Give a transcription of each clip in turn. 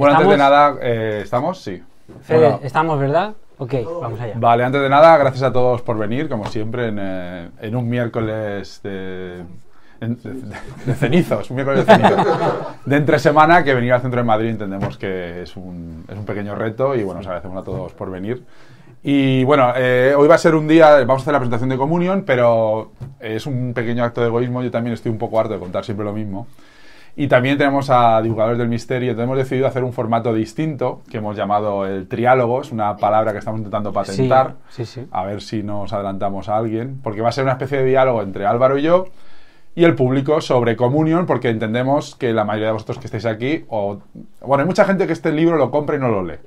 Bueno, ¿estamos? Antes de nada, ¿estamos? Sí. Fede, bueno, ¿estamos, verdad? Ok, vamos allá. Vale, antes de nada, gracias a todos por venir, como siempre, en un miércoles de cenizos, un miércoles de cenizos. De entre semana, que venir al centro de Madrid entendemos que es un pequeño reto y bueno, os agradecemos a todos por venir. Y bueno, hoy va a ser un día, vamos a hacer la presentación de Communion, pero es un pequeño acto de egoísmo, yo también estoy un poco harto de contar siempre lo mismo. Y también tenemos a Divulgadores del Misterio, entonces hemos decidido hacer un formato distinto, que hemos llamado el triálogo, es una palabra que estamos intentando patentar, sí. A ver si nos adelantamos a alguien, porque va a ser una especie de diálogo entre Álvaro y yo y el público sobre Communion, porque entendemos que la mayoría de vosotros que estáis aquí, bueno, hay mucha gente que este libro lo compra y no lo lee,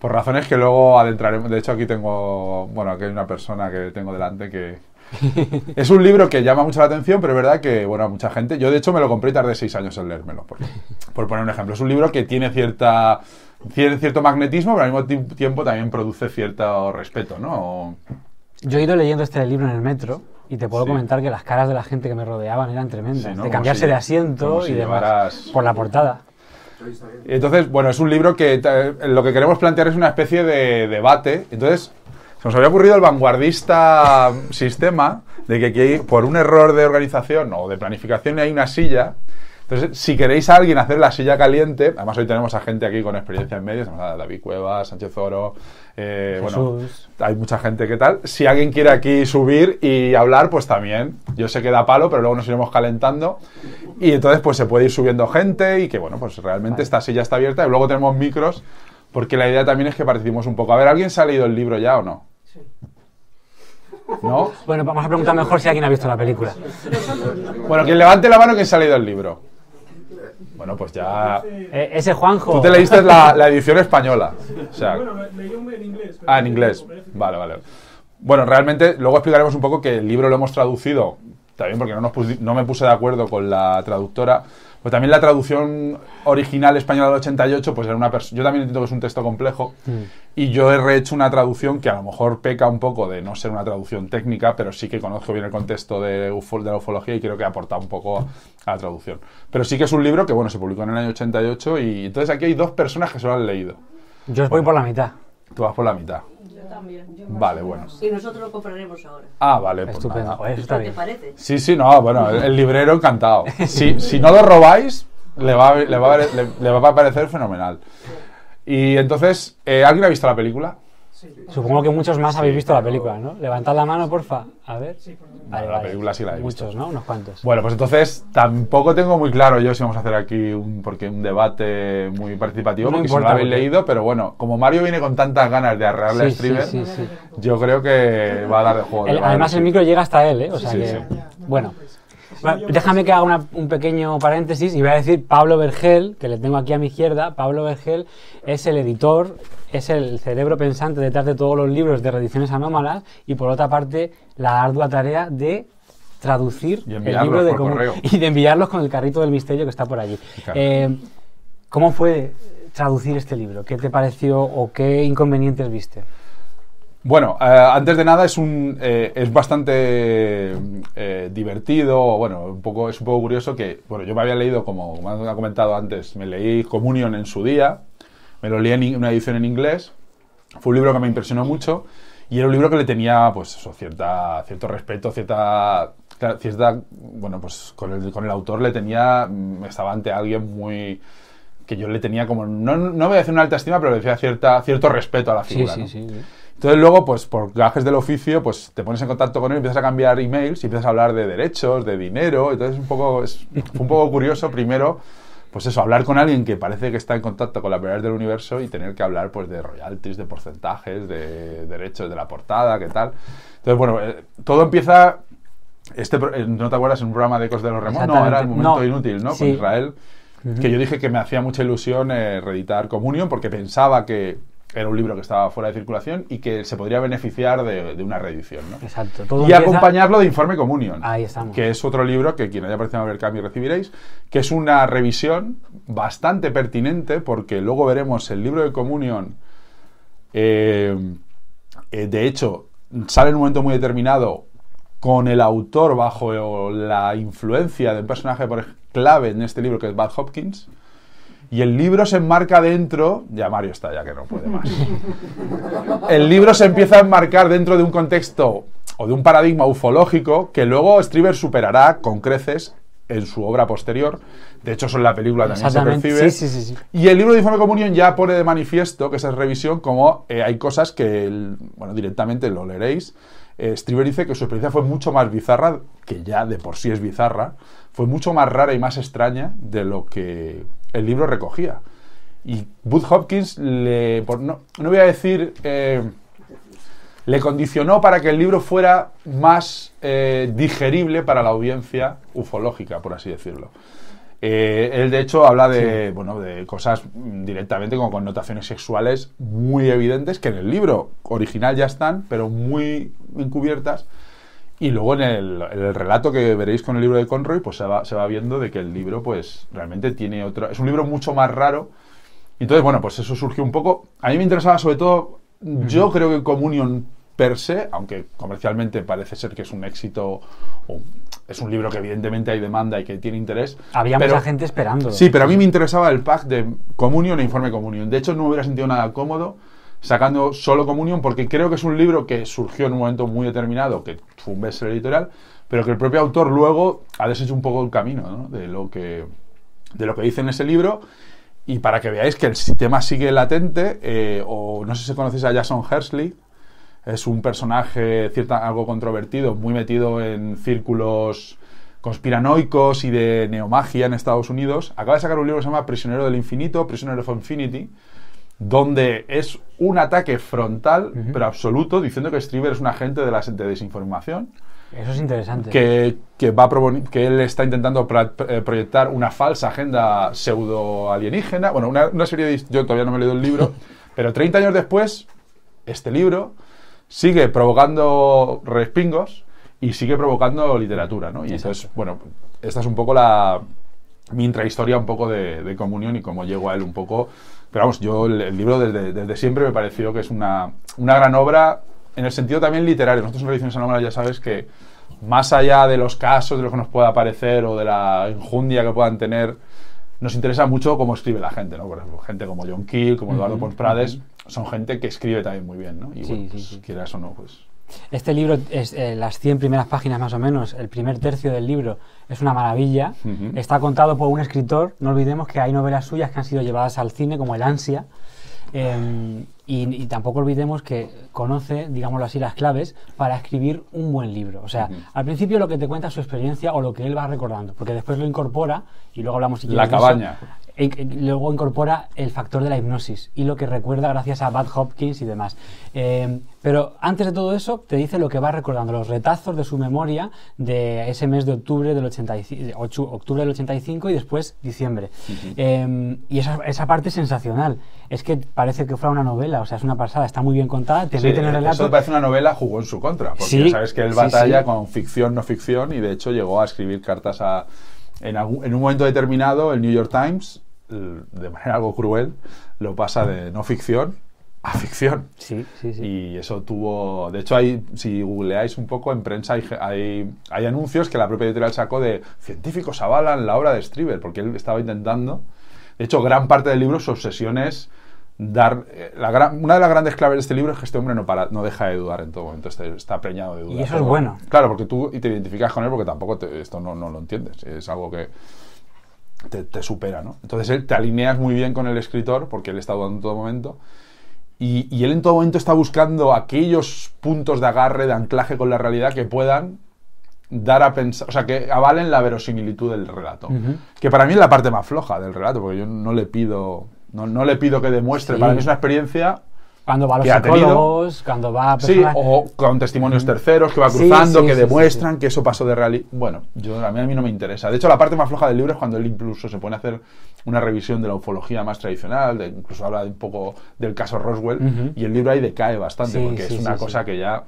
por razones que luego adentraremos. De hecho aquí tengo, bueno, aquí hay una persona que tengo delante que... Es un libro que llama mucho la atención, pero es verdad que, bueno, mucha gente... Yo, de hecho, me lo compré y tardé 6 años en leérmelo, por poner un ejemplo. Es un libro que tiene cierto magnetismo, pero al mismo tiempo también produce cierto respeto, ¿no? Yo he ido leyendo este libro en el metro y te puedo comentar que las caras de la gente que me rodeaban eran tremendas. Sí, ¿no? De cambiarse de asiento y demás por la portada. Entonces, bueno, es un libro que lo que queremos plantear es una especie de debate. Entonces... Nos había ocurrido el vanguardista sistema de que aquí, por un error de organización o de planificación, hay una silla. Entonces, si queréis a alguien hacer la silla caliente, además hoy tenemos a gente aquí con experiencia en medios, tenemos a David Cuevas, Sánchez Oro, bueno, hay mucha gente que tal. Si alguien quiere aquí subir y hablar, pues también. Yo sé que da palo, pero luego nos iremos calentando. Y entonces, pues se puede ir subiendo gente y que, bueno, pues realmente esta silla está abierta. Y luego tenemos micros, porque la idea también es que participemos un poco. A ver, ¿alguien se ha leído el libro ya o no? ¿No? Bueno, vamos a preguntar mejor si alguien ha visto la película. Bueno, quien levante la mano que se ha leído el libro. Bueno, pues ya... ese Juanjo. Tú te leíste la edición española. O sea... Bueno, leí en inglés. Ah, en inglés. Vale. Bueno, realmente luego explicaremos un poco que el libro lo hemos traducido, también porque no me puse de acuerdo con la traductora. Pues también la traducción original española del 88, pues era una persona... Yo también entiendo que es un texto complejo y yo he rehecho una traducción que a lo mejor peca un poco de no ser una traducción técnica, pero sí que conozco bien el contexto de la ufología y creo que ha aportado un poco a la traducción. Pero sí que es un libro que, bueno, se publicó en el año 88 y entonces aquí hay 2 personas que se lo han leído. Yo os voy por la mitad. Tú vas por la mitad. También. Vale, bueno. Y nosotros lo compraremos ahora. Ah, vale. Estupendo. Pues, ¿eso te parece? Sí, no, bueno, el librero encantado. Si no lo robáis, le va a parecer fenomenal. Y entonces, ¿alguien ha visto la película? Sí. Supongo que muchos más habéis visto la película, ¿no? Levantad la mano, porfa. A ver. Vale, la película sí la he visto. Muchos, ¿no? Unos cuantos. Bueno, pues entonces tampoco tengo muy claro yo si vamos a hacer aquí un debate muy participativo, porque si no lo habéis leído, pero bueno, como Mario viene con tantas ganas de arrearle a Strieber, yo creo que va a dar de juego. Además el micro llega hasta él, ¿eh? O sea que... Bueno. Déjame que haga un pequeño paréntesis y voy a decir Pablo Vergel, que le tengo aquí a mi izquierda. Pablo Vergel es el editor, es el cerebro pensante detrás de todos los libros de Reediciones Anómalas y por otra parte la ardua tarea de traducir el libro de Communión y de enviarlos con el carrito del misterio que está por allí. Claro. ¿Cómo fue traducir este libro? ¿Qué te pareció o qué inconvenientes viste? Bueno, antes de nada es bastante divertido, bueno, es un poco curioso que, bueno, yo me había leído, como ha comentado antes, me leí Communion en su día, me lo leí en una edición en inglés, fue un libro que me impresionó mucho y era un libro que le tenía, pues eso, cierto respeto, bueno, pues con el autor le tenía, estaba ante alguien muy... que yo le tenía como, no voy a decir una alta estima, pero le decía cierto respeto a la figura, ¿no? Sí. Entonces luego, pues por gajes del oficio, pues te pones en contacto con él, empiezas a cambiar emails y empiezas a hablar de derechos, de dinero, entonces fue un poco curioso primero, pues eso, hablar con alguien que parece que está en contacto con las verdades del universo y tener que hablar pues de royalties, de porcentajes, de derechos, de la portada, qué tal. Entonces bueno, todo empieza, ¿no te acuerdas en un programa de Ecos de los Remos? No, era El Momento Inútil, ¿no? Con Israel, que yo dije que me hacía mucha ilusión reeditar Communion porque pensaba que era un libro que estaba fuera de circulación y que se podría beneficiar de una reedición, ¿no? Exacto. Y acompañarlo de Informe Comunión. Ahí estamos. Que es otro libro que quien haya parecido a ver cambio recibiréis, que es una revisión bastante pertinente porque luego veremos el libro de Communion. De hecho, sale en un momento muy determinado con el autor bajo la influencia de un personaje clave en este libro que es Budd Hopkins. Y el libro se enmarca dentro... Ya Mario está, ya que no puede más. El libro se empieza a enmarcar dentro de un contexto o de un paradigma ufológico que luego Strieber superará con creces en su obra posterior. De hecho, eso en la película también se percibe. Sí, sí, sí, sí. Y el libro de Informe Comunión ya pone de manifiesto que esa revisión, como hay cosas que, bueno, directamente lo leeréis. Strieber dice que su experiencia fue mucho más bizarra, que ya de por sí es bizarra, fue mucho más rara y más extraña de lo que el libro recogía. Y Budd Hopkins le... no voy a decir... le condicionó para que el libro fuera más digerible para la audiencia ufológica, por así decirlo. Él, de hecho, habla de, sí, bueno, de cosas directamente con connotaciones sexuales muy evidentes, que en el libro original ya están, pero muy encubiertas. Y luego en el relato que veréis con el libro de Conroy, pues se va viendo de que el libro pues realmente tiene otra... Es un libro mucho más raro. Entonces, bueno, pues eso surgió un poco... A mí me interesaba sobre todo... Yo creo que Communion per se, aunque comercialmente parece ser que es un éxito, es un libro que evidentemente hay demanda y que tiene interés. Había mucha gente esperando. Sí, pero a mí me interesaba el pack de Communion e Informe Communion. De hecho, no me hubiera sentido nada cómodo sacando solo Communion, porque creo que es un libro que surgió en un momento muy determinado, que fue un bestseller editorial, pero que el propio autor luego ha deshecho un poco el camino, ¿no? de lo que dice en ese libro. Y para que veáis que el sistema sigue latente, o no sé si conocéis a Jason Horsley, es un personaje algo controvertido, muy metido en círculos conspiranoicos y de neomagia en Estados Unidos. Acaba de sacar un libro que se llama Prisionero del Infinito, Prisoner of Infinity, donde es un ataque frontal, pero absoluto, diciendo que Strieber es un agente de desinformación. Eso es interesante. Que él está intentando proyectar una falsa agenda pseudo-alienígena. Bueno, una serie de... Yo todavía no me he leído el libro, pero 30 años después, este libro sigue provocando respingos y sigue provocando literatura, ¿no? Y entonces, bueno, esta es un poco mi intrahistoria un poco de Communion y cómo llego a él un poco. Pero vamos, yo el libro desde siempre me pareció que es una gran obra. En el sentido también literario, nosotros en Reediciones Anómalas ya sabes que más allá de los casos, de lo que nos pueda parecer o de la enjundia que puedan tener, nos interesa mucho cómo escribe la gente, ¿no? Por ejemplo, gente como John Keel, como Eduardo Pons Prades, son gente que escribe también muy bien, ¿no? Y sí, bueno, pues, quieras o no, pues... Este libro, es las 100 primeras páginas más o menos, el primer tercio del libro, es una maravilla. Está contado por un escritor, no olvidemos que hay novelas suyas que han sido llevadas al cine, como El Ansia. Y tampoco olvidemos que conoce, digámoslo así, las claves para escribir un buen libro. O sea, al principio lo que te cuenta es su experiencia o lo que él va recordando, porque después lo incorpora, y luego hablamos... Si la cabaña. Luego incorpora el factor de la hipnosis y lo que recuerda gracias a Budd Hopkins y demás. Pero antes de todo eso, te dice lo que va recordando, los retazos de su memoria de ese mes de octubre del 85 y después diciembre. Y esa parte es sensacional. Es que parece que fuera una novela, o sea, es una pasada, está muy bien contada, te mete en el relato. Eso parece una novela, jugó en su contra, porque sí, ya sabes que él batalla con ficción, no ficción, y de hecho llegó a escribir cartas a... En un momento determinado, el New York Times, de manera algo cruel, lo pasa de no ficción a ficción. Sí. Y eso tuvo... De hecho, si googleáis un poco, en prensa hay anuncios que la propia editorial sacó de científicos avalan la obra de Strieber, porque él estaba intentando... De hecho, gran parte del libro, su obsesión es dar... una de las grandes claves de este libro es que este hombre no deja de dudar en todo momento, está preñado de dudas. Y eso es bueno. Claro, porque tú te identificas con él porque tampoco esto no lo entiendes, es algo que te supera, ¿no? Entonces te alineas muy bien con el escritor porque él está dudando en todo momento y él en todo momento está buscando aquellos puntos de agarre, de anclaje con la realidad que puedan dar a pensar, o sea, que avalen la verosimilitud del relato, que para mí es la parte más floja del relato, porque yo no le pido que demuestre. Para mí es una experiencia cuando va a los psicólogos, cuando va a personas... Sí, o con testimonios terceros que va cruzando, que demuestran que eso pasó de realidad. Bueno, a mí no me interesa. De hecho, la parte más floja del libro es cuando él incluso se pone a hacer una revisión de la ufología más tradicional, incluso habla un poco del caso Roswell, y el libro ahí decae bastante, porque es una cosa que ya... A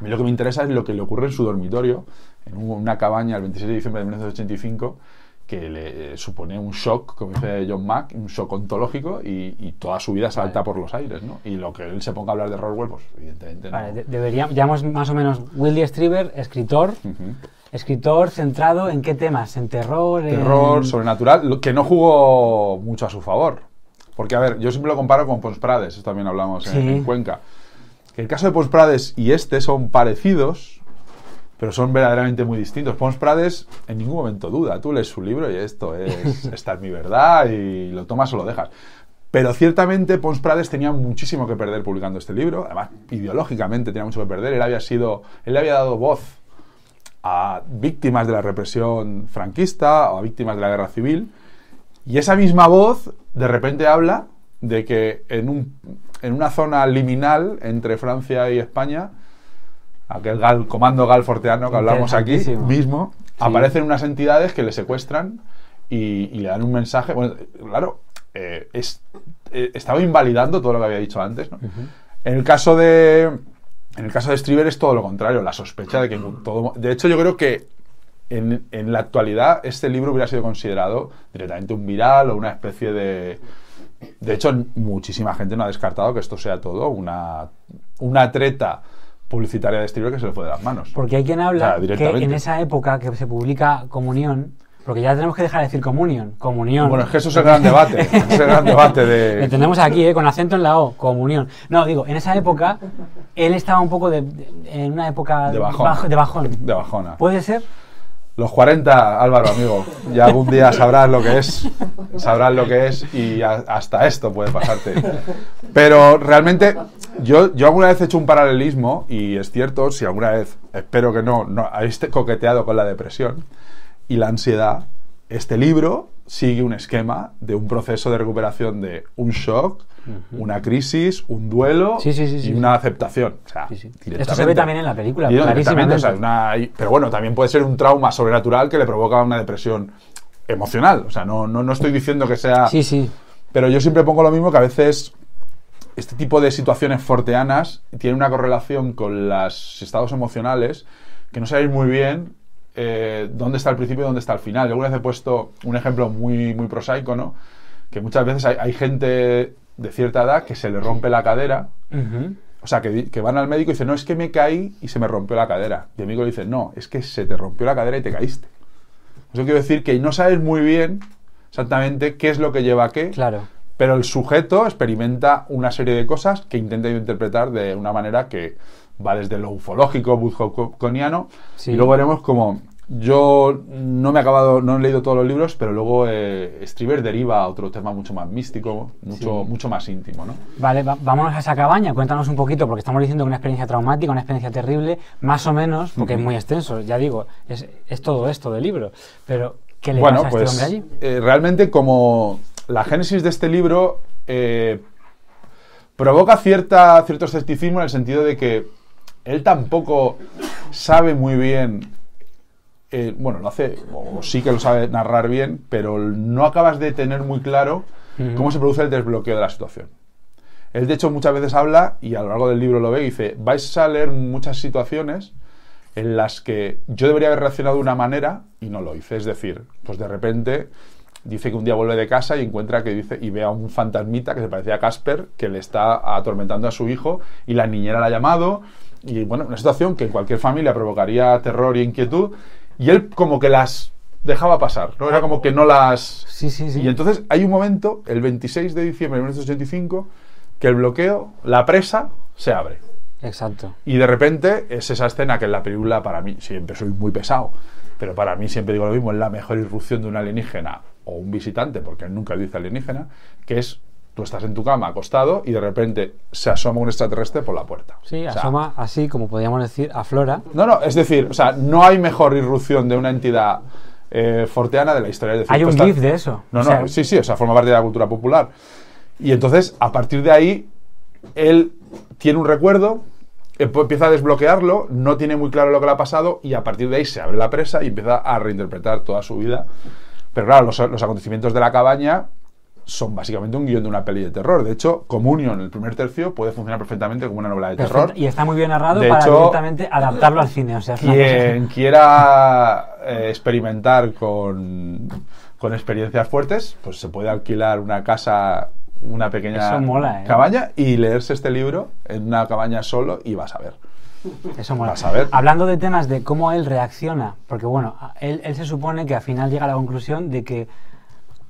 mí lo que me interesa es lo que le ocurre en su dormitorio, en una cabaña el 26 de diciembre de 1985, que le supone un shock, como dice John Mack, un shock ontológico, y toda su vida salta por los aires, ¿no? Y lo que él se ponga a hablar de Roswell, pues evidentemente no. Vale, ya hemos más o menos Whitley Strieber, escritor, Escritor centrado en qué temas, en terror... Terror, en... sobrenatural, que no jugó mucho a su favor. Porque, a ver, yo siempre lo comparo con Pons Prades, eso también hablamos en Cuenca. El caso de Pons Prades y este son parecidos, pero son verdaderamente muy distintos. Pons Prades en ningún momento duda. Tú lees su libro y esto es... esta es mi verdad y lo tomas o lo dejas. Pero ciertamente Pons Prades tenía muchísimo que perder publicando este libro. Además, ideológicamente tenía mucho que perder. Él había dado voz a víctimas de la represión franquista o a víctimas de la guerra civil, y esa misma voz de repente habla de que en una zona liminal entre Francia y España, aquel comando galforteano que hablamos aquí mismo, aparecen unas entidades que le secuestran y le dan un mensaje. Bueno, claro, estaba invalidando todo lo que había dicho antes, ¿no? En el caso de Strieber es todo lo contrario, la sospecha de que todo... De hecho, yo creo que en la actualidad este libro hubiera sido considerado directamente un viral o una especie de... De hecho, muchísima gente no ha descartado que esto sea todo una treta publicitaria de Strieber que se le fue de las manos. Porque hay quien habla, o sea, que en esa época que se publica Comunión... Porque ya tenemos que dejar de decir Communion. Comunión. Bueno, es que eso es el gran debate. Es el gran debate de... Lo tenemos aquí, con acento en la O. Comunión. No, digo, en esa época, él estaba un poco en una época... De bajón. De bajona. ¿Puede ser? Los 40, Álvaro, amigo. Ya algún día sabrás lo que es. Sabrás lo que es y hasta esto puede pasarte. Pero realmente, yo alguna vez he hecho un paralelismo y es cierto, si alguna vez, espero que no habéis coqueteado con la depresión y la ansiedad, este libro sigue un esquema de un proceso de recuperación de un shock, una crisis, un duelo y una aceptación. O sea, esto se ve también en la película, clarísimamente. O sea, pero bueno, también puede ser un trauma sobrenatural que le provoca una depresión emocional. O sea, no estoy diciendo que sea... Pero yo siempre pongo lo mismo, que a veces este tipo de situaciones forteanas tienen una correlación con los estados emocionales que no sabéis muy bien dónde está el principio y dónde está el final. Yo alguna vez he puesto un ejemplo muy, muy prosaico, ¿no? Que muchas veces hay gente de cierta edad que se le rompe la cadera, o sea, que van al médico y dicen, no, es que me caí y se me rompió la cadera. Y el médico le dice, no, es que se te rompió la cadera y te caíste. Eso quiero decir que no sabes muy bien exactamente qué es lo que lleva a qué, pero el sujeto experimenta una serie de cosas que intenta interpretar de una manera que va desde lo ufológico, Budd Hopkiniano, y luego veremos cómo... Yo no he leído todos los libros, pero luego Strieber deriva a otro tema mucho más místico, mucho más íntimo, ¿no? Vale, vámonos a esa cabaña, cuéntanos un poquito, porque estamos diciendo que una experiencia traumática, una experiencia terrible, más o menos, porque es muy extenso, ya digo, es todo esto del libro, pero ¿qué le pasa a este hombre allí? Realmente, como la génesis de este libro provoca cierto escepticismo, en el sentido de que él tampoco sabe muy bien... bueno, lo hace, o sí que lo sabe narrar bien, pero no acabas de tener muy claro cómo se produce el desbloqueo de la situación. Él, de hecho, muchas veces habla, y a lo largo del libro lo ve, y dice, vais a leer muchas situaciones en las que yo debería haber reaccionado de una manera y no lo hice. Es decir, pues de repente dice que un día vuelve de casa y encuentra que ve a un fantasmita que se parecía a Casper, que le está atormentando a su hijo, y la niñera la ha llamado, y bueno, una situación que en cualquier familia provocaría terror e inquietud, y él como que las dejaba pasar, ¿no? Era como que no las... Y entonces hay un momento, el 26 de diciembre de 1985, que el bloqueo, la presa, se abre. Exacto. Y de repente es esa escena que en la película, para mí, siempre soy muy pesado, pero para mí siempre digo lo mismo, es la mejor irrupción de un alienígena o un visitante, porque él nunca dice alienígena, que es... Tú estás en tu cama, acostado, y de repente se asoma un extraterrestre por la puerta. Sí, o sea, asoma así, como podríamos decir, aflora. No, es decir, o sea, no hay mejor irrupción de una entidad forteana de la historia. Es decir, hay un gif de eso. O sea, forma parte de la cultura popular. Y entonces, a partir de ahí, él tiene un recuerdo, empieza a desbloquearlo, no tiene muy claro lo que le ha pasado, y a partir de ahí se abre la presa y empieza a reinterpretar toda su vida. Pero claro, los acontecimientos de la cabaña son básicamente un guión de una peli de terror. De hecho, Communion, el primer tercio, puede funcionar perfectamente como una novela de terror. Y está muy bien narrado para directamente adaptarlo al cine. O sea, quien quiera experimentar con experiencias fuertes, pues se puede alquilar una casa, una pequeña cabaña, y leerse este libro en una cabaña solo, y vas a ver. Eso mola. Vas a ver. Hablando de temas de cómo él reacciona, porque bueno, él se supone que al final llega a la conclusión de que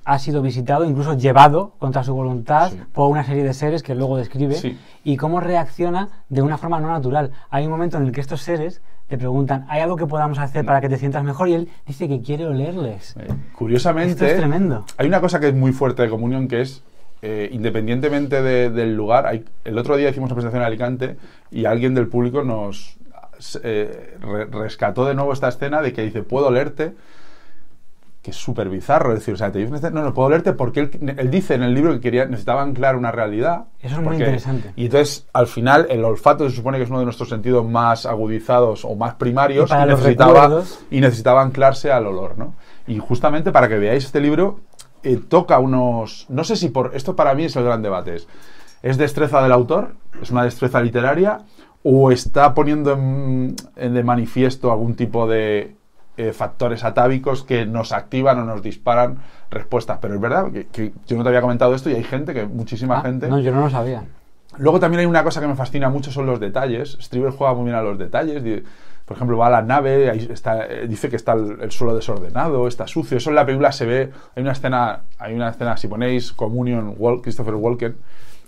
ha sido visitado, incluso llevado contra su voluntad, sí, por una serie de seres que luego describe, sí, y cómo reacciona de una forma no natural. Hay un momento en el que estos seres le preguntan, ¿hay algo que podamos hacer para que te sientas mejor? Y él dice que quiere olerles. Curiosamente, esto es tremendo. Hay una cosa que es muy fuerte de Comunión, que es, independientemente del lugar, el otro día hicimos una presentación en Alicante y alguien del público nos rescató de nuevo esta escena de que dice, puedo olerte, que es súper bizarro, es decir, o sea, te dicen, no, no puedo olerte porque él dice en el libro que necesitaba anclar una realidad. Eso es muy interesante. Y entonces, al final, el olfato se supone que es uno de nuestros sentidos más agudizados o más primarios y necesitaba anclarse al olor, ¿no? Y justamente para que veáis este libro, toca unos... No sé si por... Esto para mí es el gran debate. ¿Es destreza del autor? ¿Es una destreza literaria? ¿O está poniendo de manifiesto algún tipo de... factores atávicos que nos activan o nos disparan respuestas? Pero es verdad que yo no te había comentado esto y hay gente, muchísima gente... No, yo no lo sabía. Luego también hay una cosa que me fascina mucho, son los detalles. Strieber juega muy bien a los detalles. Por ejemplo, va a la nave, ahí está, dice que está el suelo desordenado, está sucio. Eso en la película se ve. Hay una escena, si ponéis Communion, Christopher Walken,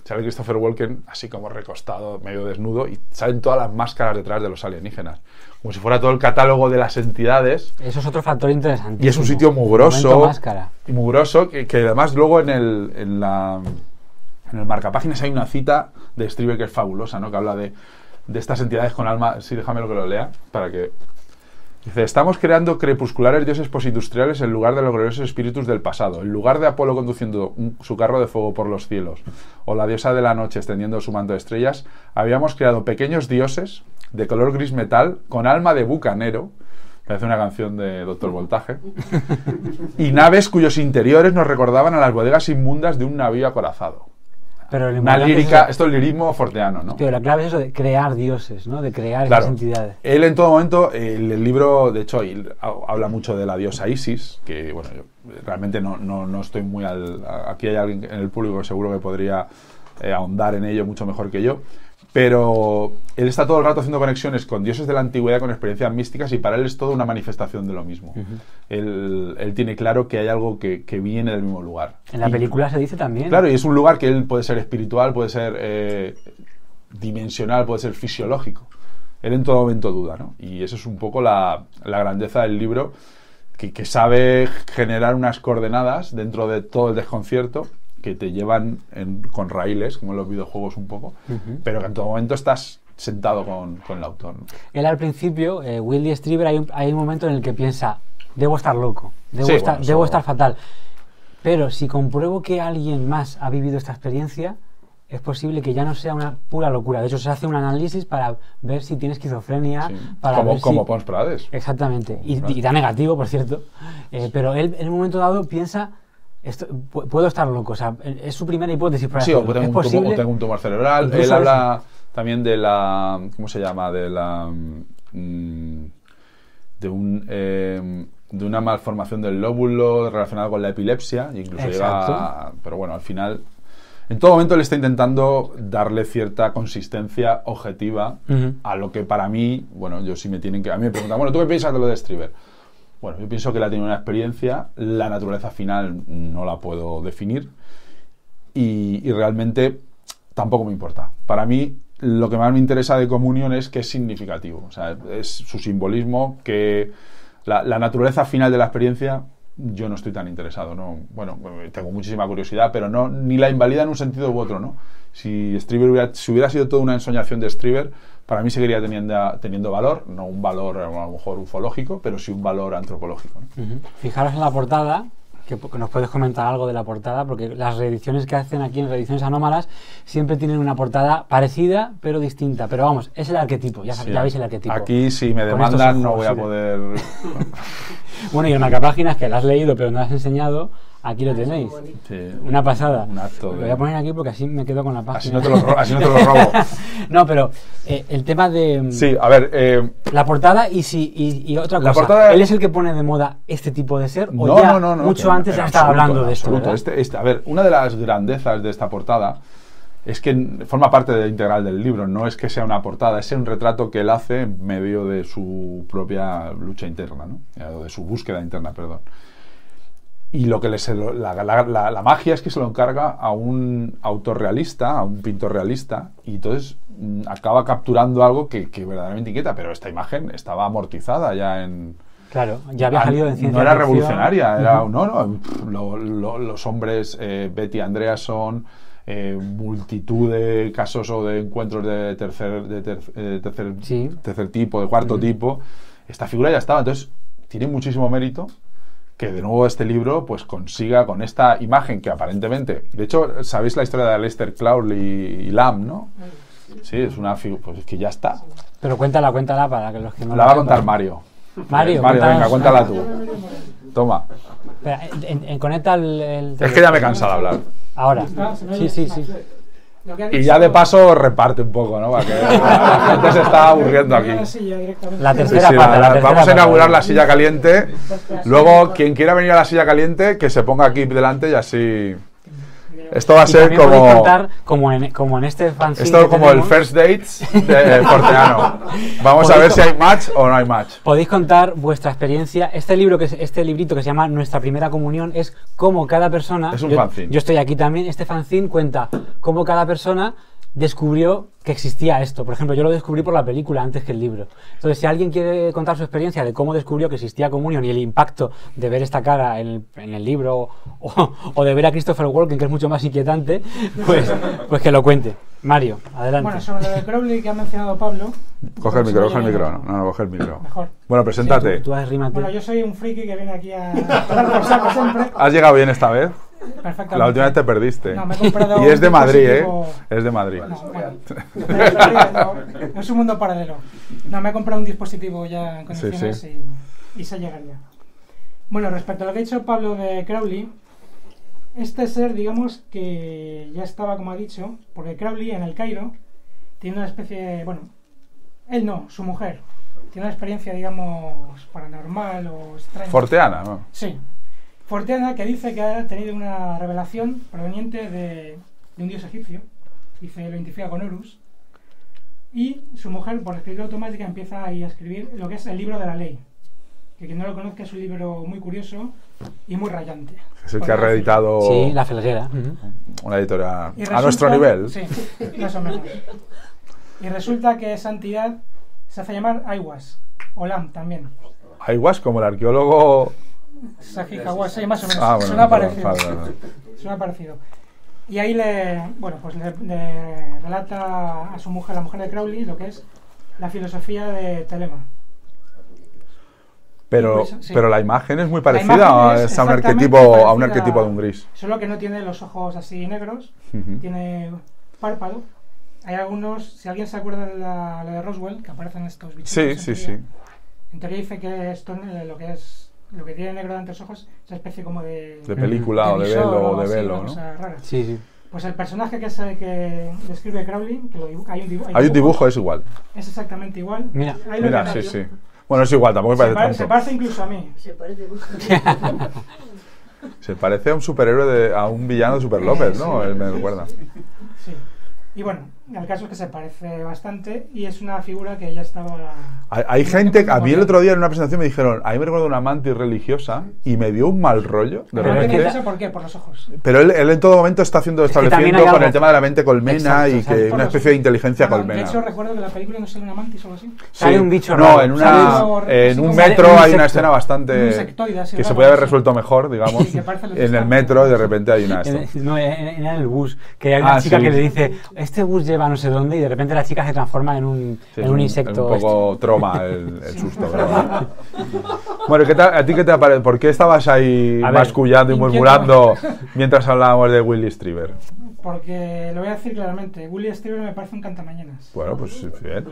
sale Christopher Walken así como recostado, medio desnudo, y salen todas las máscaras detrás de los alienígenas, como si fuera todo el catálogo de las entidades. Eso es otro factor interesante. Y es un sitio mugroso y mugroso, que además luego en el marcapáginas hay una cita de Strieber que es fabulosa, ¿no? Que habla de estas entidades con alma. Sí, déjame que lo lea para que... Dice, estamos creando crepusculares dioses postindustriales en lugar de los gloriosos espíritus del pasado, en lugar de Apolo conduciendo su carro de fuego por los cielos, o la diosa de la noche extendiendo su manto de estrellas. Habíamos creado pequeños dioses de color gris metal con alma de bucanero, parece una canción de Doctor Voltaje, y naves cuyos interiores nos recordaban a las bodegas inmundas de un navío acorazado. Pero una lírica, esto es lirismo forteano, ¿no? Pero la clave es eso de crear dioses, ¿no? De crear, claro, esas entidades. Él en todo momento, el libro, de hecho, habla mucho de la diosa Isis, que, bueno, yo realmente no estoy muy al... Aquí hay alguien en el público que seguro que podría ahondar en ello mucho mejor que yo, pero él está todo el rato haciendo conexiones con dioses de la antigüedad, con experiencias místicas, y para él es toda una manifestación de lo mismo. Uh-huh. Él tiene claro que hay algo que viene del mismo lugar. En la película se dice también. Claro, y es un lugar que él puede ser espiritual, puede ser dimensional, puede ser fisiológico. Él en todo momento duda, ¿no? Y eso es un poco la grandeza del libro, que sabe generar unas coordenadas dentro de todo el desconcierto, que te llevan con raíles, como en los videojuegos un poco, uh-huh, pero que en todo momento estás sentado con el autor, ¿no? Él al principio, Whitley Strieber, hay un momento en el que piensa, debo estar loco, debo estar fatal, pero si compruebo que alguien más ha vivido esta experiencia, es posible que ya no sea una pura locura. De hecho, se hace un análisis para ver si tiene esquizofrenia. Sí. Como Pons Prades. Exactamente, y da negativo, por cierto, pero él en un momento dado piensa... puedo estar loco, o sea, es su primera hipótesis para hacerlo. Sí, o tengo un tumor cerebral. Él habla también de la... ¿Cómo se llama? De una malformación del lóbulo relacionada con la epilepsia. Incluso llega a, pero bueno, al final... En todo momento él está intentando darle cierta consistencia objetiva, uh-huh, a lo que para mí... Bueno, yo sí me tienen que... A mí me preguntan, bueno, ¿tú qué piensas de lo de Strieber? Bueno, yo pienso que él ha tenido una experiencia, la naturaleza final no la puedo definir y realmente tampoco me importa. Para mí, lo que más me interesa de Comunión es que es significativo, o sea, es su simbolismo, que la naturaleza final de la experiencia yo no estoy tan interesado, ¿no? Bueno, tengo muchísima curiosidad, pero no, ni la invalida en un sentido u otro, ¿no? Si Strieber hubiera sido toda una ensoñación de Strieber, para mí seguiría teniendo valor, no un valor a lo mejor ufológico, pero sí un valor antropológico, ¿no? Uh-huh. Fijaros en la portada, que nos puedes comentar algo de la portada, porque las reediciones que hacen aquí en Reediciones Anómalas siempre tienen una portada parecida, pero distinta. Pero vamos, es el arquetipo, ya veis el arquetipo. Aquí si me demandan no voy a poder... Bueno, y el marcapáginas que lo has leído pero no has enseñado, aquí lo tenéis. Sí, una pasada. Un acto de... Lo voy a poner aquí porque así me quedo con la página. Así no te lo robo. No, pero el tema de... Sí, a ver... la portada y otra cosa. La portada... ¿Él es el que pone de moda este tipo de ser? No, o ya no, no, no. Mucho antes ya estaba hablando de esto. Absoluto. A ver, una de las grandezas de esta portada es que forma parte integral del libro, no es que sea una portada, es un retrato que él hace en medio de su propia lucha interna, ¿no? O de su búsqueda interna, perdón. Y lo que la magia es que se lo encarga a un autor realista, a un pintor realista, y entonces acaba capturando algo que verdaderamente inquieta, pero esta imagen estaba amortizada ya en... Claro, ya había salido de ciencia ficción. No era revolucionaria, era... los hombres, Betty y Andrea, son multitud de casos o de encuentros de tercer tipo, de cuarto tipo. Esta figura ya estaba, entonces tiene muchísimo mérito que de nuevo este libro pues consiga con esta imagen que aparentemente... De hecho, ¿sabéis la historia de Aleister Crowley y Lam, no? Sí, es una figura... Pues es que ya está. Pero cuéntala para que los que no... La va a contar Mario. Mario, venga, cuéntala tú. Toma. Espera, conecta el... Es que ya me he cansado de hablar. Ahora. Sí. Y ya de paso reparte un poco, ¿no? Para que la gente se está aburriendo aquí. La tercera parte. Vamos a inaugurar la silla caliente. Luego, quien quiera venir a la silla caliente, que se ponga aquí delante y así... Esto va a ser como... como en este fanzine. Esto es como el First Dates de Porteano. Vamos a ver si hay match o no hay match. Podéis contar vuestra experiencia. Este librito que se llama Nuestra Primera Comunión es como cada persona... Es un fanzine. Yo estoy aquí también. Este fanzine cuenta cómo cada persona descubrió que existía esto. Por ejemplo, yo lo descubrí por la película antes que el libro. Entonces, si alguien quiere contar su experiencia de cómo descubrió que existía Communion y el impacto de ver esta cara en el libro o de ver a Christopher Walken, que es mucho más inquietante, pues que lo cuente. Mario, adelante. Bueno, sobre lo de Crowley que ha mencionado Pablo... Coge el micro. No, coge el micro. Mejor. Bueno, preséntate. Sí, tú arrímate. Bueno, yo soy un friki que viene aquí a... ¿Has llegado bien esta vez? Perfectamente. La última vez te perdiste. No, me he comprado... Y es de Madrid, Es de Madrid. No, es un mundo paralelo. No, me he comprado un dispositivo ya en condiciones y se llegaría. Bueno, respecto a lo que ha dicho Pablo de Crowley, este ser, digamos, que ya estaba, como ha dicho, porque Crowley en el Cairo tiene una especie de... Bueno, él no, su mujer. Tiene una experiencia, digamos, paranormal o extraña. Forteana, ¿no? Sí. Forteana, que dice que ha tenido una revelación proveniente de un dios egipcio. Dice, lo identifica con Horus. Y su mujer, por escritura automática, empieza ahí a escribir lo que es el libro de la ley. Que quien no lo conozca, es un libro muy curioso y muy rayante. Es el que ha reeditado... Sí, La Felguera. Una editorial a nuestro nivel. Sí, más o menos. Y resulta que esa entidad se hace llamar Aiwas, o Lam también. Aiwas, como el arqueólogo... Sajikawasei, más o menos. Ah, bueno, suena parecido. Vale. Suena parecido. Y ahí le relata a su mujer, la mujer de Crowley, lo que es la filosofía de Telema. Pero la imagen es muy parecida a un arquetipo de un gris. Solo que no tiene los ojos así negros, tiene párpado. Hay algunos, si alguien se acuerda de la de Roswell, que aparecen estos bichos. Sí. En teoría dice que esto lo que tiene negro delante de los ojos es una especie como de... De película de velo, ¿no? Cosa rara. Sí. Pues el personaje que es el que describe Crowley, que lo dibuja, hay un dibujo, es igual. Es exactamente igual. Mira, sí. Bueno, es igual, tampoco me parece tanto. Se parece incluso a mí. Se parece a un superhéroe, a un villano de Super López, ¿no? Él me recuerda. Sí. Y bueno, el caso es que se parece bastante y es una figura que ya estaba... Hay gente... A mí el otro día en una presentación me dijeron, a mí me recuerdo una mantis religiosa y me dio un mal rollo. ¿Pero por qué? Por los ojos. Pero él en todo momento está estableciendo con el tema de la mente colmena. Exacto, y que una especie de inteligencia colmena. De hecho, recuerdo que la película no sale una mantis o algo así. Sí, hay un bicho raro. No, en un metro hay una escena bastante... Que se puede haber resuelto mejor, digamos. En el metro y de repente hay una... No, en el bus. Que hay una chica que le dice... Este bus lleva no sé dónde y de repente la chica se transforma en un insecto. Un poco troma el susto. ¿Verdad? Bueno, ¿a ti qué te parece? ¿Por qué estabas ahí mascullando y murmurando mientras hablábamos de Whitley Strieber? Porque lo voy a decir claramente, Whitley Strieber me parece un cantamañanas. Bueno, pues bien.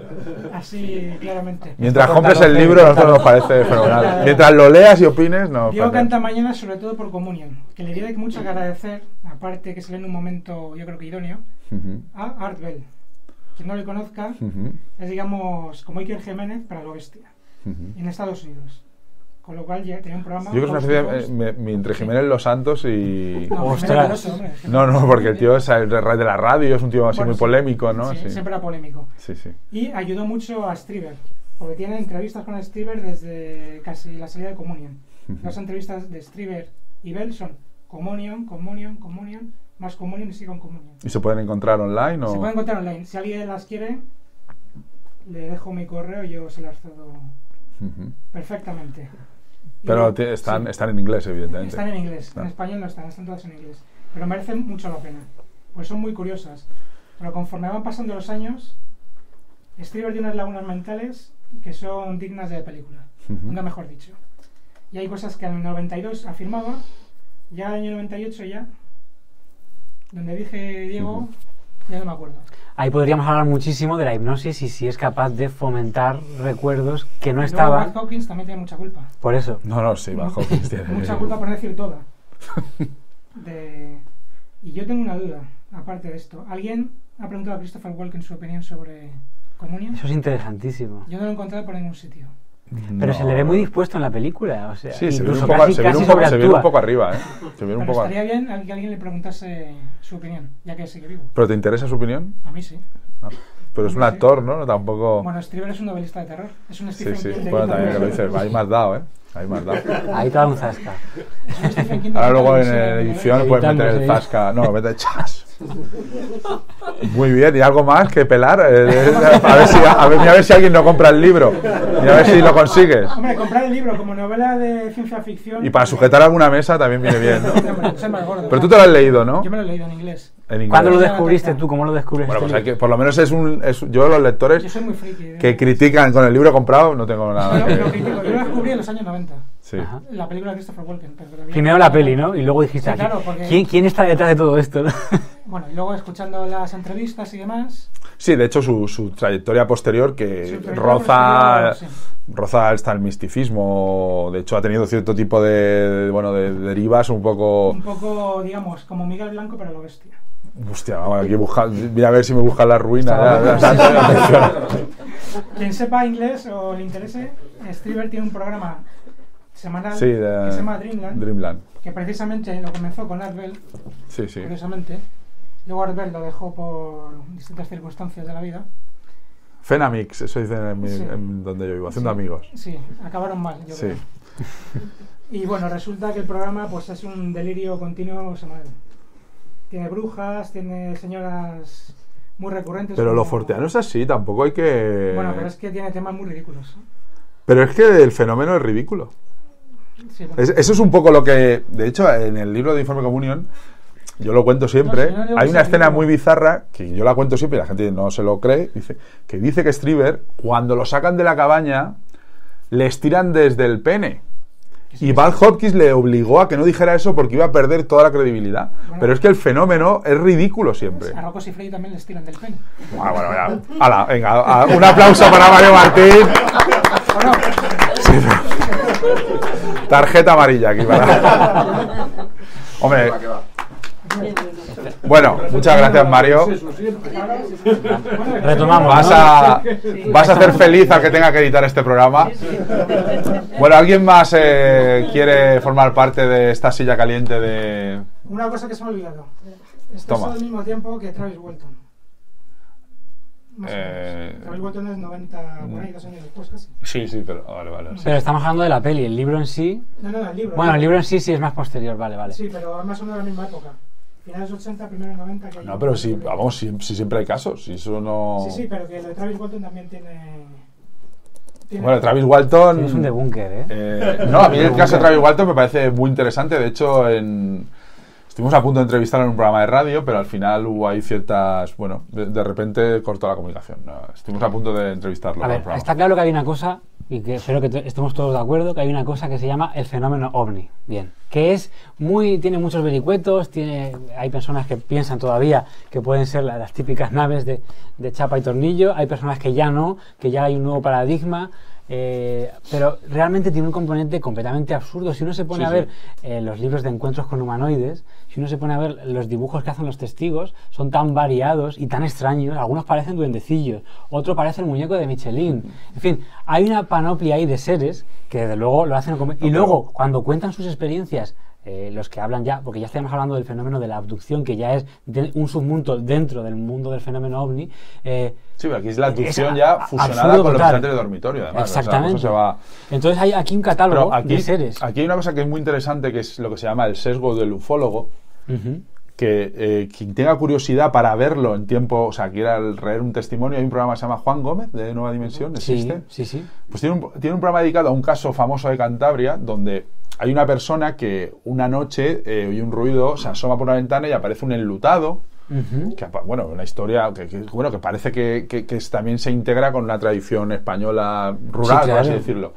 Así, claramente. Mientras compres el libro, a nosotros nos parece fenomenal. Mientras lo leas y opines, no. Digo cantamañanas sobre todo por Communion, que le tiene mucho que agradecer, aparte que se lee en un momento, yo creo que idóneo, a Art Bell. Quien no le conozca, es, digamos, como Iker Jiménez para lo bestia, en Estados Unidos. Con lo cual ya tenía un programa... Yo creo que es una especie de... entre Jiménez Los Santos y... No, ¡ostras! No, porque el tío es el rey de la radio, es un tío así, bueno, muy polémico, ¿no? Sí, sí, siempre era polémico. Sí, sí. Y ayudó mucho a Strieber, porque tiene entrevistas con Strieber desde casi la salida de Communion. Las entrevistas de Strieber y Bell son Communion, más Communion y sigue con Communion. ¿Y se pueden encontrar online o...? Se pueden encontrar online. Si alguien las quiere, le dejo mi correo y yo se las cedo perfectamente. Pero están en inglés, evidentemente. Están en inglés, en español no están todas en inglés. Pero merecen mucho la pena, pues son muy curiosas. Pero conforme van pasando los años, Strieber tiene unas lagunas mentales que son dignas de película, nunca mejor dicho. Y hay cosas que en el 92 afirmaba, ya en el año 98 ya, donde dije Diego, ya no me acuerdo. Ahí podríamos hablar muchísimo de la hipnosis y si es capaz de fomentar recuerdos que no estaban. Budd Hopkins también tiene mucha culpa. Por eso. No, sí, Budd Hopkins tiene mucha culpa, por decir toda. Y yo tengo una duda, aparte de esto. ¿Alguien ha preguntado a Christopher Walken su opinión sobre Communion? Eso es interesantísimo. Yo no lo he encontrado por ningún sitio. Pero se le ve muy dispuesto en la película, o sea, sí, incluso se viene un poco arriba, ¿eh? Pero estaría bien que alguien le preguntase su opinión, ya que sigue vivo. ¿Pero te interesa su opinión? A mí sí. Ah, pero es un actor, ¿no? Tampoco... Bueno, Strieber es un novelista de terror, es un Stephen King. Sí, bueno, también que lo dices, ahí me has dado, ¿eh? Ahí me has dado. Ahí te da un zasca. Ahora luego en edición puedes meter el zasca, no, mete chas. Muy bien, y algo más que pelar. A ver si alguien no compra el libro. Y a ver si lo consigues. Hombre, comprar el libro como novela de ciencia ficción. Y para sujetar alguna mesa también viene bien, ¿no? Pero tú te lo has leído, ¿no? Yo me lo he leído en inglés. ¿Cuándo lo descubriste tú? ¿Cómo lo descubriste? Bueno, pues hay que, por lo menos es un... yo, los lectores que critican con el libro comprado, no tengo nada. Yo lo descubrí en los años 90. Sí. La película de Christopher Walken. Primero la peli, ¿no? Y luego dijiste, sí, claro, ¿quién está detrás de todo esto? Bueno, y luego escuchando las entrevistas y demás... Sí, de hecho su trayectoria posterior que roza hasta el misticismo. De hecho ha tenido cierto tipo de derivas un poco... Un poco, digamos, como Miguel Blanco, pero lo bestia. Hostia, vamos, aquí mira a ver si me buscan la ruina. Quien sepa inglés o le interese, Strieber tiene un programa semanal que se llama Dreamland, que precisamente lo comenzó con Art Bell, curiosamente. Luego Art Bell lo dejó por distintas circunstancias de la vida. Fenamix, eso dicen en donde yo vivo, haciendo amigos. Sí, acabaron mal, yo creo. Y bueno, resulta que el programa pues es un delirio continuo semanal. Tiene brujas, tiene señoras muy recurrentes. Pero lo forteano es así, tampoco hay que... Bueno, pero es que tiene temas muy ridículos. Pero es que el fenómeno es ridículo. Sí, bueno. Eso es un poco lo que... De hecho, en el libro de Informe Comunión, yo lo cuento siempre, hay una escena muy bizarra, que yo la cuento siempre y la gente no se lo cree, dice que Strieber, cuando lo sacan de la cabaña, les tiran desde el pene. Y Budd Hopkins le obligó a que no dijera eso porque iba a perder toda la credibilidad. Bueno, pero es que el fenómeno es ridículo siempre. A Rocco y Freddy también les tiran del pene. Bueno, ya. Ala, venga, un aplauso para Mario Martín. Bueno. Sí, tarjeta amarilla aquí para... Hombre... Bueno, muchas gracias, Mario. Retomamos. Vas a hacer feliz al que tenga que editar este programa. Bueno, ¿alguien más quiere formar parte de esta silla caliente de...? Una cosa que se me ha olvidado. Estás al mismo tiempo que Travis Walton. Travis Walton es 90, 42 años después casi. Sí, pero... Vale. Pero estamos hablando de la peli, el libro en sí... No, el libro. Bueno, el libro en sí es más posterior, vale. Sí, pero más o menos de la misma época. Finales 80, primeros 90... No, pero sí, vamos, sí, siempre hay casos, si eso no... Sí, pero que lo de Travis Walton también tiene... Bueno, Travis Walton... Es un debunker, ¿eh? No, a mí el caso de Travis Walton me parece muy interesante, de hecho, estuvimos a punto de entrevistarlo en un programa de radio, pero al final hubo ahí ciertas... Bueno, de repente cortó la comunicación, ¿no? Estuvimos a punto de entrevistarlo. A ver, está claro que hay una cosa, y que espero que estemos todos de acuerdo, que hay una cosa que se llama el fenómeno ovni, bien, que es muy, tiene muchos vericuetos, hay personas que piensan todavía que pueden ser las típicas naves de chapa y tornillo, hay personas que ya no, que ya hay un nuevo paradigma, Pero realmente tiene un componente completamente absurdo. Si uno se pone a ver los libros de encuentros con humanoides, si uno se pone a ver los dibujos que hacen los testigos, son tan variados y tan extraños. Algunos parecen duendecillos, otros parecen el muñeco de Michelin. En fin, hay una panoplia ahí de seres que desde luego lo hacen... Y luego, cuando cuentan sus experiencias, los que hablan ya, porque ya estamos hablando del fenómeno de la abducción, que ya es un submundo dentro del mundo del fenómeno ovni. Sí, pero aquí es la abducción ya fusionada con los visitantes de dormitorio, además. Exactamente. O sea, entonces hay aquí un catálogo de seres. Aquí hay una cosa que es muy interesante, que es lo que se llama el sesgo del ufólogo, que quien tenga curiosidad para verlo en tiempo, o sea, quiera leer un testimonio. Hay un programa que se llama Juan Gómez, de Nueva Dimensión, ¿existe? Sí, sí, sí. Pues tiene un programa dedicado a un caso famoso de Cantabria, donde hay una persona que una noche oye un ruido, se asoma por una ventana y aparece un enlutado, que, bueno, una historia que parece que también se integra con una tradición española rural, por así decirlo.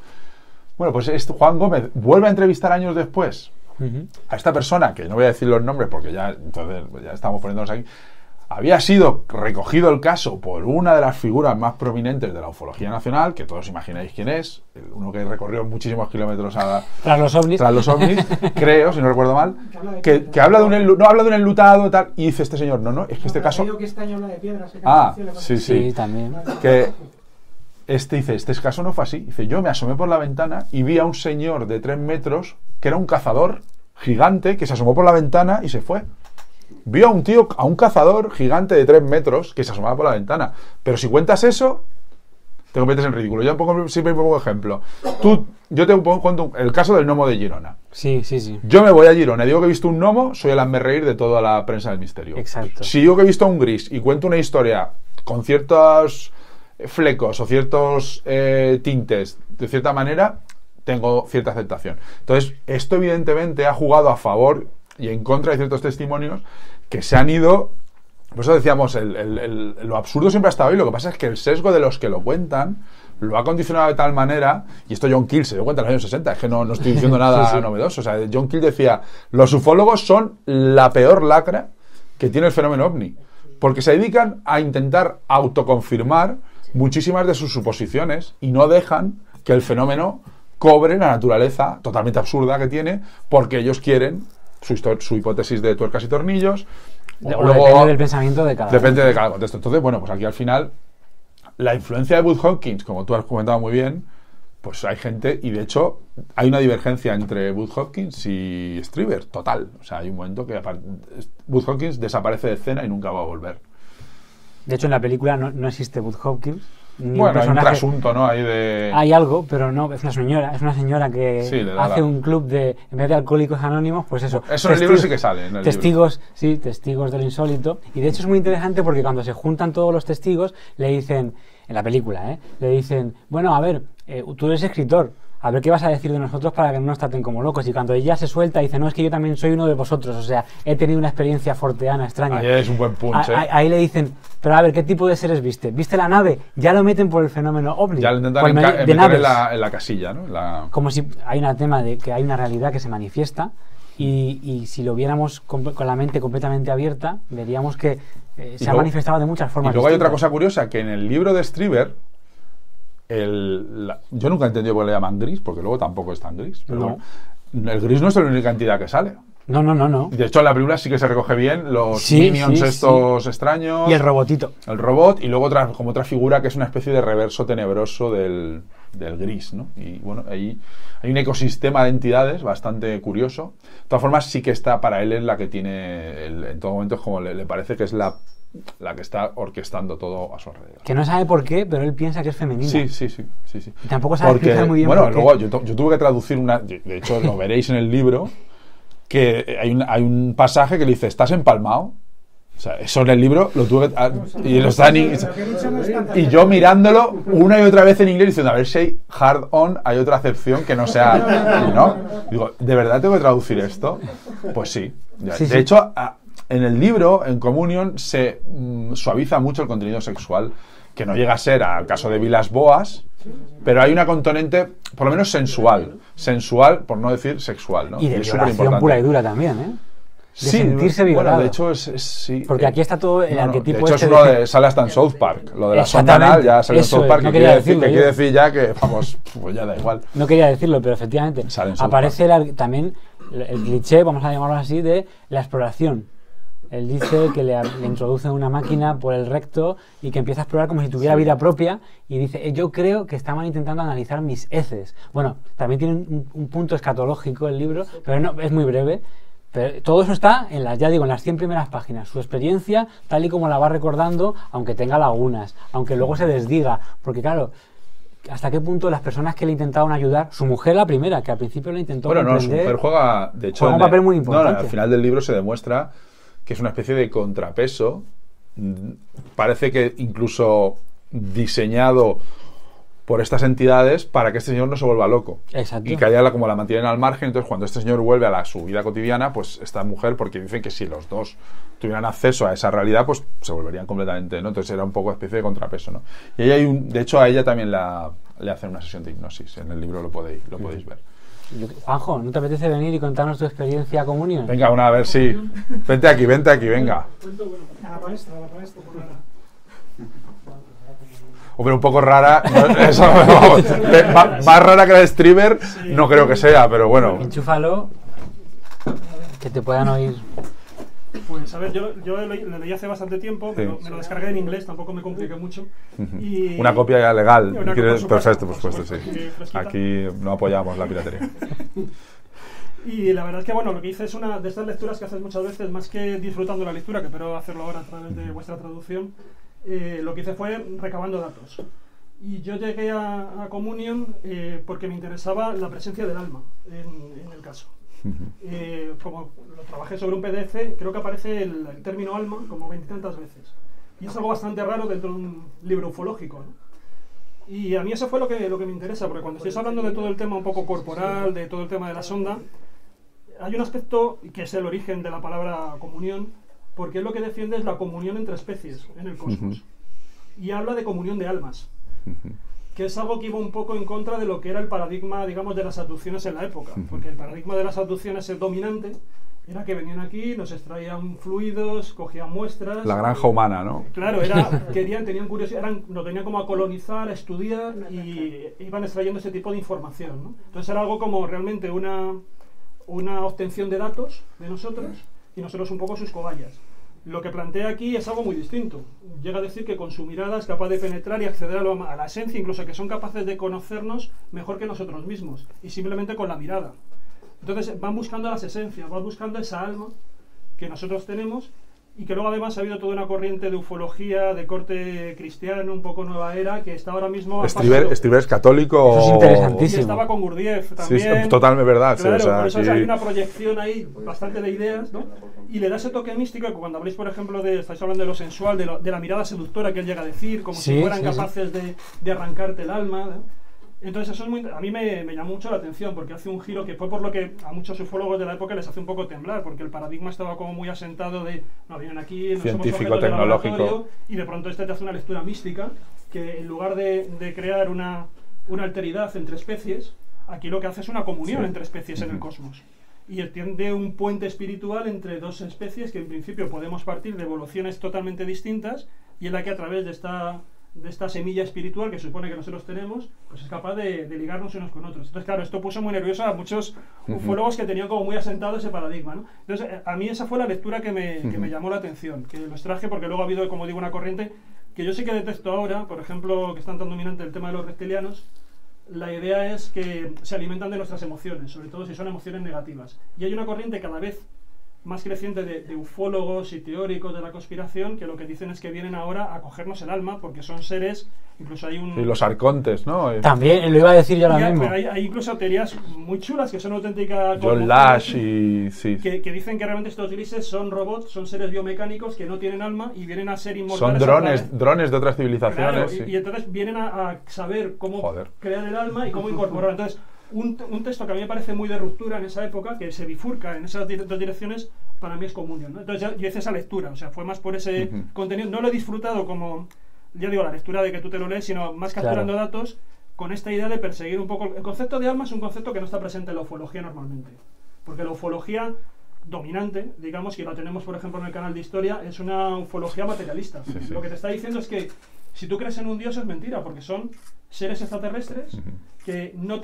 Bueno, pues Juan Gómez vuelve a entrevistar años después a esta persona, que no voy a decir los nombres porque ya, entonces, ya estamos poniéndonos aquí. Había sido recogido el caso por una de las figuras más prominentes de la ufología nacional, que todos imagináis quién es, uno que recorrió muchísimos kilómetros tras los ovnis, creo, si no recuerdo mal, que habla de un enlutado tal, y dice este señor, este caso... Digo que este año habla de piedras. Sí, también. Que dice, este caso no fue así. Dice, yo me asomé por la ventana y vi a un señor de 3 metros, que era un cazador gigante, que se asomó por la ventana y se fue. Vio a un tío, a un cazador gigante de 3 metros que se asomaba por la ventana. Pero si cuentas eso, te conviertes en ridículo. Yo siempre pongo ejemplo. Yo te cuento el caso del gnomo de Girona. Sí, sí, sí. Yo me voy a Girona y digo que he visto un gnomo, soy el hazmerreír de toda la prensa del misterio. Exacto. Si digo que he visto un gris y cuento una historia con ciertos flecos o ciertos tintes de cierta manera, tengo cierta aceptación. Entonces, esto evidentemente ha jugado a favor y en contra de ciertos testimonios que se han ido... Por eso decíamos, lo absurdo siempre ha estado ahí. Lo que pasa es que el sesgo de los que lo cuentan lo ha condicionado de tal manera, y esto John Keel se dio cuenta en los años 60, es que no estoy diciendo nada novedoso. O sea, John Keel decía, los ufólogos son la peor lacra que tiene el fenómeno ovni, porque se dedican a intentar autoconfirmar muchísimas de sus suposiciones y no dejan que el fenómeno cobre la naturaleza totalmente absurda que tiene, porque ellos quieren... Su hipótesis de tuercas y tornillos. Luego, depende del pensamiento de cada contexto. Entonces, bueno, pues aquí al final la influencia de Budd Hopkins, como tú has comentado muy bien, pues hay gente, y de hecho hay una divergencia entre Budd Hopkins y Strieber, total. O sea, hay un momento que Budd Hopkins desaparece de escena y nunca va a volver. De hecho, en la película no existe Budd Hopkins. Bueno, hay un trasunto, ¿no? Hay algo, pero no, es una señora que hace un club de, en vez de alcohólicos anónimos, pues eso. Eso en el libro sí que sale. Testigos del insólito. Y de hecho es muy interesante porque cuando se juntan todos los testigos, le dicen, en la película, le dicen, bueno, a ver, tú eres escritor, a ver qué vas a decir de nosotros para que no nos traten como locos. Y cuando ella se suelta, dice, no, es que yo también soy uno de vosotros, o sea, he tenido una experiencia forteana extraña. Ahí es un buen punch, Ahí le dicen, pero a ver, ¿qué tipo de seres viste? ¿Viste la nave? Ya lo meten por el fenómeno ovni. Ya lo intentan meter en la casilla, ¿no? Como si hay un tema de que hay una realidad que se manifiesta y si lo viéramos con la mente completamente abierta, veríamos que se ha manifestado de muchas formas. Y luego hay otra cosa curiosa, que en el libro de Strieber, yo nunca he entendido por qué le llaman gris, porque luego tampoco es tan gris, pero bueno, el gris no es la única entidad que sale. No. De hecho, en la película sí que se recoge bien los minions extraños. Y el robotito. El robot, y luego como otra figura que es una especie de reverso tenebroso del gris, ¿no? Y bueno, ahí hay un ecosistema de entidades bastante curioso. De todas formas, sí que está, para él es la que tiene, en todo momento es como le parece que es la que está orquestando todo a su alrededor. Que no sabe por qué, pero él piensa que es femenino. Sí. Y tampoco sabe explicar muy bien por qué. Luego yo tuve que traducir de hecho, lo veréis en el libro, que hay un pasaje que le dice, ¿estás empalmado? O sea, eso en el libro lo tuve y yo mirándolo una y otra vez en inglés diciendo, a ver si hay hard on, hay otra acepción que no sea, ¿no? Digo, ¿de verdad tengo que traducir esto? Pues sí. De hecho, en el libro, en Communion, se suaviza mucho el contenido sexual, que no llega a ser al caso de Vilas Boas, pero hay una componente, por lo menos sensual, por no decir sexual, ¿no? Y de violación pura y dura también, ¿eh? sentirse violado. Bueno, de hecho es sí, porque aquí está todo el arquetipo. De hecho es uno de, sale hasta en South Park, lo de la sonda anal ya sale en South Park, que quiere decir ya que vamos, pues ya da igual. No quería decirlo, pero efectivamente aparece también el cliché, vamos a llamarlo así, de la exploración. Él dice que le introducen una máquina por el recto y que empieza a explorar como si tuviera vida propia, y dice, yo creo que estaban intentando analizar mis heces. Bueno, también tiene un punto escatológico el libro, pero no, es muy breve. Pero todo eso está en las, ya digo, en las 100 primeras páginas. Su experiencia, tal y como la va recordando, aunque tenga lagunas, aunque luego se desdiga, porque claro, ¿hasta qué punto las personas que le intentaron ayudar? Su mujer, la primera, que al principio le intentó comprender. Bueno, no, su mujer juega, de hecho, juega un papel muy importante. No, al final del libro se demuestra que es una especie de contrapeso, parece que incluso diseñado por estas entidades para que este señor no se vuelva loco. Exacto. Y que haya como la mantienen al margen, entonces cuando este señor vuelve a su vida cotidiana, pues esta mujer, porque dicen que si los dos tuvieran acceso a esa realidad, pues se volverían completamente, ¿no? Entonces era un poco especie de contrapeso, ¿no? Y ahí hay un, de hecho a ella también le hacen una sesión de hipnosis, en el libro lo podéis ver. Juanjo, ¿no te apetece venir y contarnos tu experiencia Communion? Venga, una, a ver si... Sí. Vente aquí, venga. A la palestra, por rara. Hombre, un poco rara, no, eso, vamos, más rara que la de Strieber, no creo que sea, pero bueno. Enchúfalo, que te puedan oír. Pues a ver, yo lo leí hace bastante tiempo, pero me lo descargué en inglés, tampoco me compliqué mucho. Y una copia ya legal, perfecto, por supuesto, sí. Aquí no apoyamos la piratería. Y la verdad es que, bueno, lo que hice es una de estas lecturas que haces muchas veces, más que disfrutando la lectura, que espero hacerlo ahora a través de vuestra traducción, lo que hice fue recabando datos. Y yo llegué a Communion porque me interesaba la presencia del alma en el caso. Como lo trabajé sobre un PDF, creo que aparece el término alma como 20 y tantas veces. Y es algo bastante raro dentro de un libro ufológico, ¿no? Y a mí eso fue lo que me interesa, porque cuando estáis hablando de todo el tema un poco corporal, de todo el tema de la sonda, hay un aspecto que es el origen de la palabra comunión, porque lo que defiende es la comunión entre especies en el cosmos. Y habla de comunión de almas, que es algo que iba un poco en contra de lo que era el paradigma, digamos, de las abducciones en la época, porque el paradigma de las abducciones, el dominante, era que venían aquí, nos extraían fluidos, cogían muestras... La granja humana, ¿no? Claro, tenían curiosidad, nos venían como a colonizar, a estudiar, y iban extrayendo ese tipo de información, ¿no? Entonces era algo como realmente una obtención de datos de nosotros, y nosotros un poco sus cobayas. Lo que plantea aquí es algo muy distinto. Llega a decir que con su mirada es capaz de penetrar y acceder a la esencia, incluso que son capaces de conocernos mejor que nosotros mismos, y simplemente con la mirada. Entonces van buscando las esencias, van buscando esa alma que nosotros tenemos, y que luego además ha habido toda una corriente de ufología, de corte cristiano, un poco nueva era, que está ahora mismo... Strieber es católico... Eso es interesantísimo. Y estaba con Gurdjieff también. Sí, es totalmente verdad. Claro, sí, o sea, por eso sí. Hay una proyección ahí bastante de ideas, ¿no? Y le da ese toque místico, que cuando habléis, por ejemplo, estáis hablando de lo sensual, de la mirada seductora que él llega a decir, como si fueran capaces de arrancarte el alma, ¿no? Entonces eso es muy, a mí me llamó mucho la atención, porque hace un giro que fue por lo que a muchos ufólogos de la época les hace un poco temblar, porque el paradigma estaba como muy asentado de, no, vienen aquí, no somos objetos de laboratorio, y de pronto te hace una lectura mística, que en lugar de crear una alteridad entre especies, aquí lo que hace es una comunión entre especies en el cosmos. Y extiende un puente espiritual entre dos especies que en principio podemos partir de evoluciones totalmente distintas, y en la que a través de esta semilla espiritual que supone que nosotros tenemos, pues es capaz de ligarnos unos con otros. Entonces, claro, esto puso muy nervioso a muchos ufólogos que tenían como muy asentado ese paradigma, ¿no? Entonces, a mí esa fue la lectura que me llamó la atención, que los traje, porque luego ha habido, como digo, una corriente que yo sí que detesto ahora, por ejemplo, que están tan dominante el tema de los reptilianos. La idea es que se alimentan de nuestras emociones, sobre todo si son emociones negativas. Y hay una corriente cada vez más creciente de ufólogos y teóricos de la conspiración, que lo que dicen es que vienen ahora a cogernos el alma, porque son seres, incluso hay un... Y los arcontes, ¿no? También, lo iba a decir yo ahora mismo. Hay incluso teorías muy chulas que son auténticas... John Lash y... Sí. Que dicen que realmente estos grises son robots, son seres biomecánicos que no tienen alma y vienen a ser inmortales. Son drones de otras civilizaciones. Claro, sí. Y entonces vienen a saber cómo crear el alma y cómo incorporar. Entonces... Un texto que a mí me parece muy de ruptura en esa época, que se bifurca en esas dos direcciones, para mí es Communion, ¿no? Entonces yo hice esa lectura, o sea, fue más por ese contenido. No lo he disfrutado como, ya digo, la lectura de que tú te lo lees, sino más capturando datos con esta idea de perseguir un poco... El concepto de alma es un concepto que no está presente en la ufología normalmente, porque la ufología dominante, digamos, que la tenemos por ejemplo en el canal de historia, es una ufología materialista. Sí, sí. Lo que te está diciendo es que si tú crees en un dios es mentira, porque son seres extraterrestres que no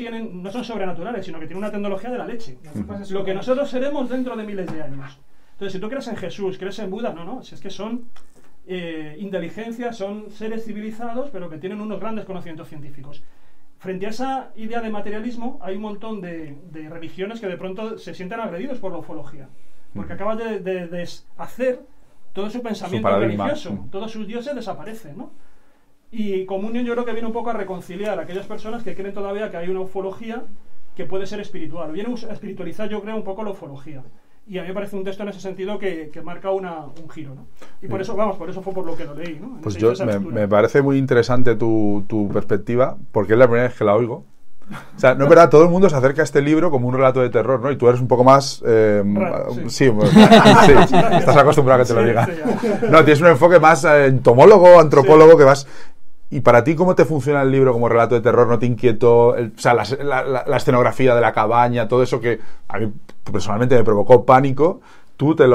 son sobrenaturales, sino que tienen una tecnología de la leche. Lo que nosotros seremos dentro de miles de años. Entonces, si tú crees en Jesús, crees en Buda, no, no, si es que son inteligencias, son seres civilizados, pero que tienen unos grandes conocimientos científicos. Frente a esa idea de materialismo, hay un montón de religiones que de pronto se sienten agredidos por la ufología, porque acabas de deshacer todo su pensamiento religioso, todos sus dioses desaparecen, ¿no? Y Communion yo creo que viene un poco a reconciliar a aquellas personas que creen todavía que hay una ufología que puede ser espiritual. Viene a espiritualizar, yo creo, un poco la ufología. Y a mí me parece un texto en ese sentido que marca un giro, ¿no? Y por eso, vamos, por eso fue por lo que lo leí, ¿no? Pues yo, me parece muy interesante tu perspectiva, porque es la primera vez que la oigo. O sea, no es verdad, todo el mundo se acerca a este libro como un relato de terror, ¿no? Y tú eres un poco más... raro, sí, pues, sí, estás acostumbrado a que te lo diga. Sí, no, tienes un enfoque más entomólogo, antropólogo, que vas... ¿Y para ti cómo te funciona el libro como relato de terror? ¿No te inquietó? O sea, la escenografía de la cabaña, todo eso que a mí personalmente me provocó pánico. Tú te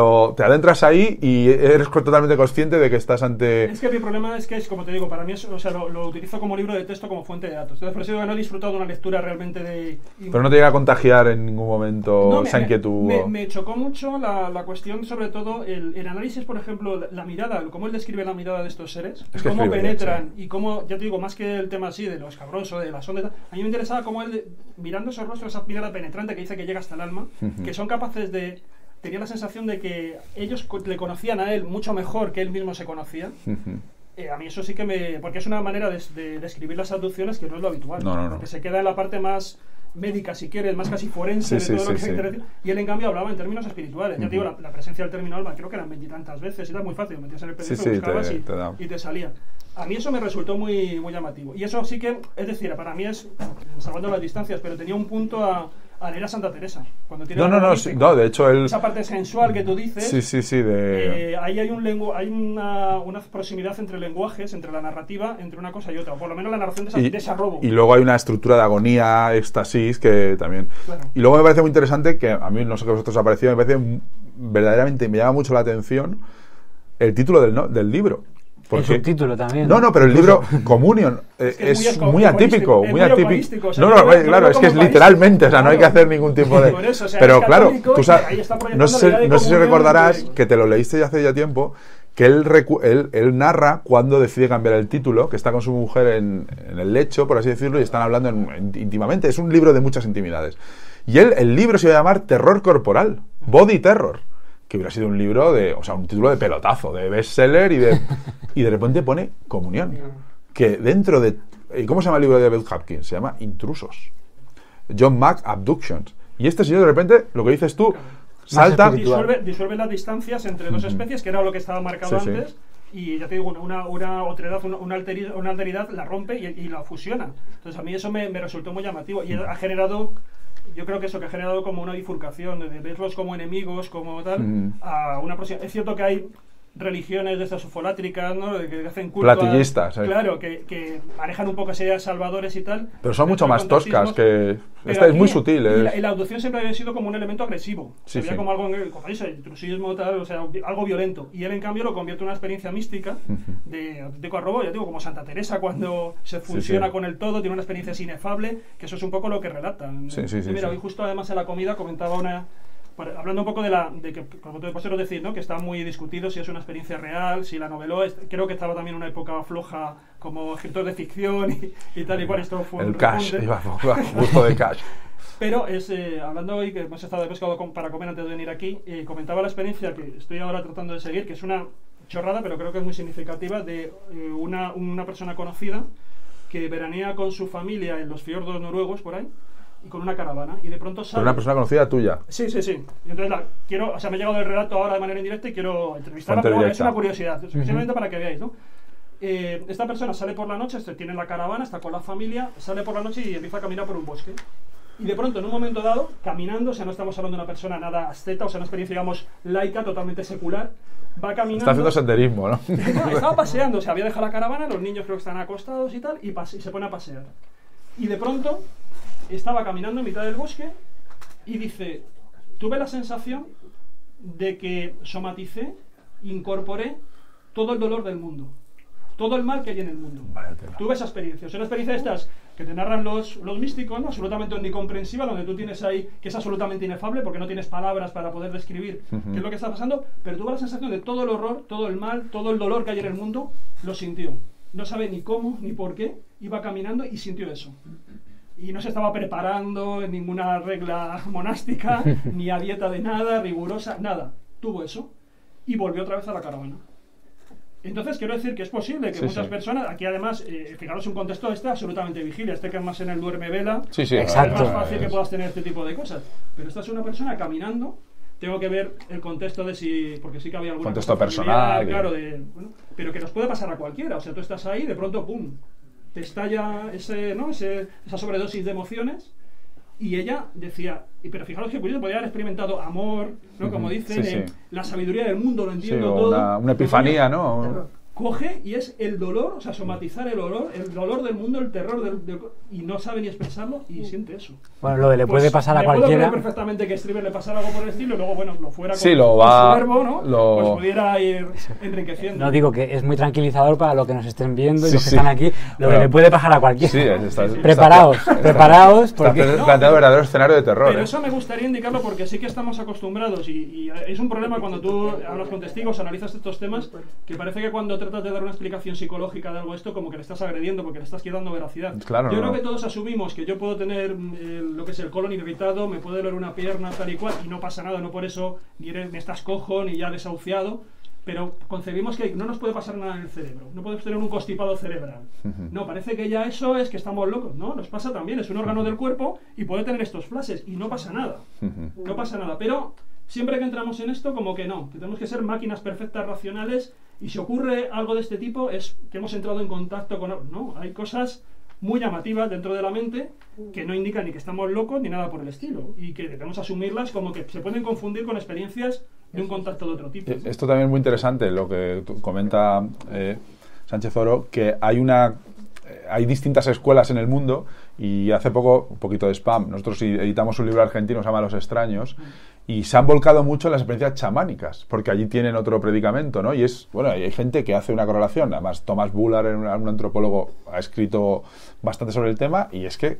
adentras ahí y eres totalmente consciente de que estás ante... Es que mi problema es que, como te digo, para mí es, o sea, lo utilizo como libro de texto, como fuente de datos. Entonces, por eso digo que no he disfrutado de una lectura realmente de... Pero no te llega a contagiar en ningún momento esa inquietud. Me chocó mucho la cuestión, sobre todo, el análisis, por ejemplo, la mirada, cómo él describe la mirada de estos seres, es que cómo penetran y cómo, ya te digo, más que el tema así de lo escabroso, de las ondas, a mí me interesaba cómo él, mirando esos rostros, esa mirada penetrante que dice que llega hasta el alma, que son capaces de... Tenía la sensación de que ellos le conocían a él mucho mejor que él mismo se conocía. A mí eso sí que me... Porque es una manera de describir las abducciones que no es lo habitual. No. Que se queda en la parte más médica, si quieres, más casi forense de todo lo que se refiere. Y él, en cambio, hablaba en términos espirituales. Ya te digo, la presencia del término alma, creo que eran 20 y tantas veces. Era muy fácil, metías en el PDF, buscabas y te salía. A mí eso me resultó muy, muy llamativo. Y eso sí que, es decir, para mí es... salvando las distancias, pero tenía un punto a leer a Santa Teresa. Cuando tiene de hecho él... Esa parte sensual que tú dices... ahí hay una proximidad entre lenguajes, entre la narrativa, entre una cosa y otra. Por lo menos la narración de ese robo. Y luego hay una estructura de agonía, éxtasis, que también... Claro. Y luego me parece muy interesante, que a mí no sé qué a vosotros ha parecido, me parece verdaderamente, me llama mucho la atención el título del libro. El subtítulo también. No, pero el libro Communion es muy atípico. Muy atípico. O sea, claro, es que es literalmente, o sea, no hay que hacer ningún tipo de... Eso, o sea, pero claro, tú sabes, no sé si recordarás que te lo leíste ya hace tiempo, que él narra cuando decide cambiar el título, que está con su mujer en el lecho, por así decirlo, y están hablando íntimamente. Es un libro de muchas intimidades. Y el libro se iba a llamar Terror Corporal, Body Terror, que hubiera sido un libro un título de pelotazo, de bestseller, y de repente pone Comunión, que dentro de... ¿Cómo se llama el libro de Budd Hopkins? Se llama Intrusos. John Mack, Abductions. Y este señor de repente, lo que dices tú, salta... Disuelve las distancias entre dos especies, que era lo que estaba marcado antes, y ya te digo, una otredad, una alteridad la rompe y la fusiona. Entonces a mí eso me resultó muy llamativo, y ha generado... Yo creo que eso que ha generado como una bifurcación, de verlos como enemigos, como tal, a una próxima. Es cierto que hay religiones de estas ufolátricas, ¿no? Que hacen culto. Platillistas, claro, que manejan un poco esas ideas salvadores y tal. Pero son mucho más toscas que... Esta es muy sutil. Y la abducción siempre había sido como un elemento agresivo. Había como algo, como dice, intrusismo, tal, o sea, algo violento. Y él, en cambio, lo convierte en una experiencia mística de corrobo, ya digo, como Santa Teresa, cuando se funciona con el todo, tiene una experiencia inefable, que eso es un poco lo que relata. Hoy justo además en la comida comentaba una... Hablando un poco de que, como te puedo decir, ¿no? Que está muy discutido si es una experiencia real, si la noveló. Creo que estaba también en una época floja como escritor de ficción y tal y cual. Esto fue el cash, justo de cash. Pero hablando hoy, que hemos estado de pescado para comer antes de venir aquí, comentaba la experiencia que estoy ahora tratando de seguir, que es una chorrada, pero creo que es muy significativa, de una persona conocida que veranea con su familia en los fiordos noruegos, por ahí, y con una caravana, y de pronto sale... ¿Pero una persona conocida tuya? Sí. Y entonces me ha llegado el relato ahora de manera indirecta y quiero entrevistarla, porque es una curiosidad, simplemente para que veáis, ¿no? Esta persona sale por la noche, tiene la caravana, está con la familia, sale por la noche y empieza a caminar por un bosque. Y de pronto, en un momento dado, caminando, o sea, no estamos hablando de una persona nada asceta, o sea, una experiencia, digamos, laica, totalmente secular, va caminando... Está haciendo senderismo, ¿no? Estaba paseando, o sea, había dejado la caravana, los niños creo que están acostados y tal, y se pone a pasear. Y de pronto... Estaba caminando en mitad del bosque y dice, tuve la sensación de que somaticé, incorporé todo el dolor del mundo, todo el mal que hay en el mundo. Tuve esa experiencia. Son experiencias estas que te narran los místicos, ¿no? Absolutamente omnicomprensiva, donde tú tienes ahí, que es absolutamente inefable, porque no tienes palabras para poder describir qué es lo que está pasando, pero tuve la sensación de todo el horror, todo el mal, todo el dolor que hay en el mundo, lo sintió. No sabe ni cómo, ni por qué, iba caminando y sintió eso. Y no se estaba preparando en ninguna regla monástica, ni a dieta de nada, rigurosa, nada. Tuvo eso y volvió otra vez a la caravana. Entonces quiero decir que es posible que muchas personas, aquí además, fijaros un contexto, está absolutamente vigilia, este que más en el duerme vela, exacto, es más fácil que puedas tener este tipo de cosas. Pero esta es una persona caminando, tengo que ver el contexto de si, porque sí que había algún contexto personal, claro, de, bueno, pero que nos puede pasar a cualquiera, o sea, tú estás ahí, de pronto, pum, te estalla ese, ¿no? esa sobredosis de emociones. Y ella decía, pero fijaros que curioso, podría haber experimentado amor, ¿no? Como dicen, la sabiduría del mundo, lo entiendo todo. Una epifanía, ¿no? Coge y es el dolor, o sea, somatizar el dolor del mundo, el terror, y no sabe ni expresarlo y siente eso. Bueno, lo de le puede pasar a cualquiera. Puedo perfectamente que Strieber le pasara algo por el estilo y luego, bueno, lo fuera con su verbo, ¿no? Pues pudiera ir enriqueciendo. No digo que es muy tranquilizador para los que nos estén viendo y los que están aquí, lo que le puede pasar a cualquiera. Preparaos, porque... Está planteando un verdadero escenario de terror. Pero eso me gustaría indicarlo porque sí que estamos acostumbrados y es un problema cuando tú hablas con testigos, analizas estos temas, que parece que cuando tratas de dar una explicación psicológica de algo esto como que le estás agrediendo porque le estás quitando veracidad. Claro, yo creo que todos asumimos que yo puedo tener lo que es el colon irritado, me puede doler una pierna tal y cual y no pasa nada, no por eso ni eres, ni estás cojo ni ya desahuciado, pero concebimos que no nos puede pasar nada en el cerebro, no podemos tener un constipado cerebral. No, parece que ya eso es que estamos locos, no, nos pasa también, es un órgano del cuerpo y puede tener estos flashes y no pasa nada, no pasa nada, pero... Siempre que entramos en esto, como que no, que tenemos que ser máquinas perfectas, racionales, y si ocurre algo de este tipo es que hemos entrado en contacto con... No, hay cosas muy llamativas dentro de la mente que no indican ni que estamos locos ni nada por el estilo, y que debemos asumirlas como que se pueden confundir con experiencias de un contacto de otro tipo. Esto también es muy interesante, lo que comenta Sánchez Oro, que hay una... Hay distintas escuelas en el mundo y hace poco, un poquito de spam, nosotros editamos un libro argentino que se llama Los Extraños y se han volcado mucho en las experiencias chamánicas, porque allí tienen otro predicamento, ¿no? Y es, bueno, hay gente que hace una correlación, además Thomas Bullard, un antropólogo, ha escrito bastante sobre el tema y es que,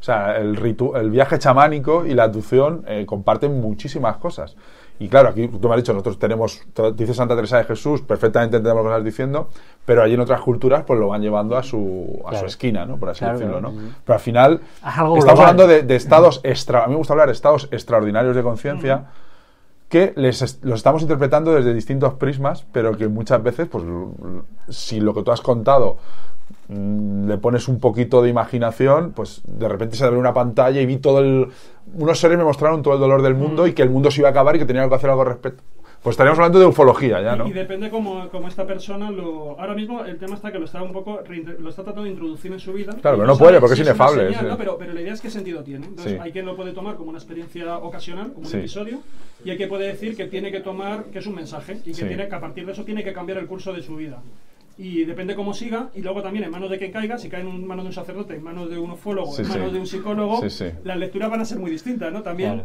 o sea, el viaje chamánico y la abducción comparten muchísimas cosas. Y claro, aquí tú me has dicho, nosotros tenemos, dice Santa Teresa de Jesús, perfectamente entendemos lo que estás diciendo, pero allí en otras culturas pues lo van llevando a su esquina, ¿no? Por así decirlo, ¿no? Pero al final estamos hablando de estados a mí me gusta hablar de estados extraordinarios de conciencia que los estamos interpretando desde distintos prismas, pero que muchas veces, pues si lo que tú has contado le pones un poquito de imaginación, pues de repente se abre una pantalla y vi todo unos seres me mostraron todo el dolor del mundo y que el mundo se iba a acabar y que tenía que hacer algo al respecto. Pues estaríamos hablando de ufología ya, ¿no? Y depende como esta persona lo... Ahora mismo el tema está que lo está tratando de introducir en su vida. Claro, pero no puede, porque es inefable. Señal, ¿no? Pero la idea es qué sentido tiene. Entonces hay quien lo puede tomar como una experiencia ocasional, como un episodio, y hay quien puede decir que tiene que tomar, que es un mensaje, y que tiene que a partir de eso tiene que cambiar el curso de su vida. Y depende cómo siga, y luego también en manos de quien caiga, si cae en manos de un sacerdote, en manos de un ufólogo, en manos de un psicólogo, las lecturas van a ser muy distintas, ¿no? También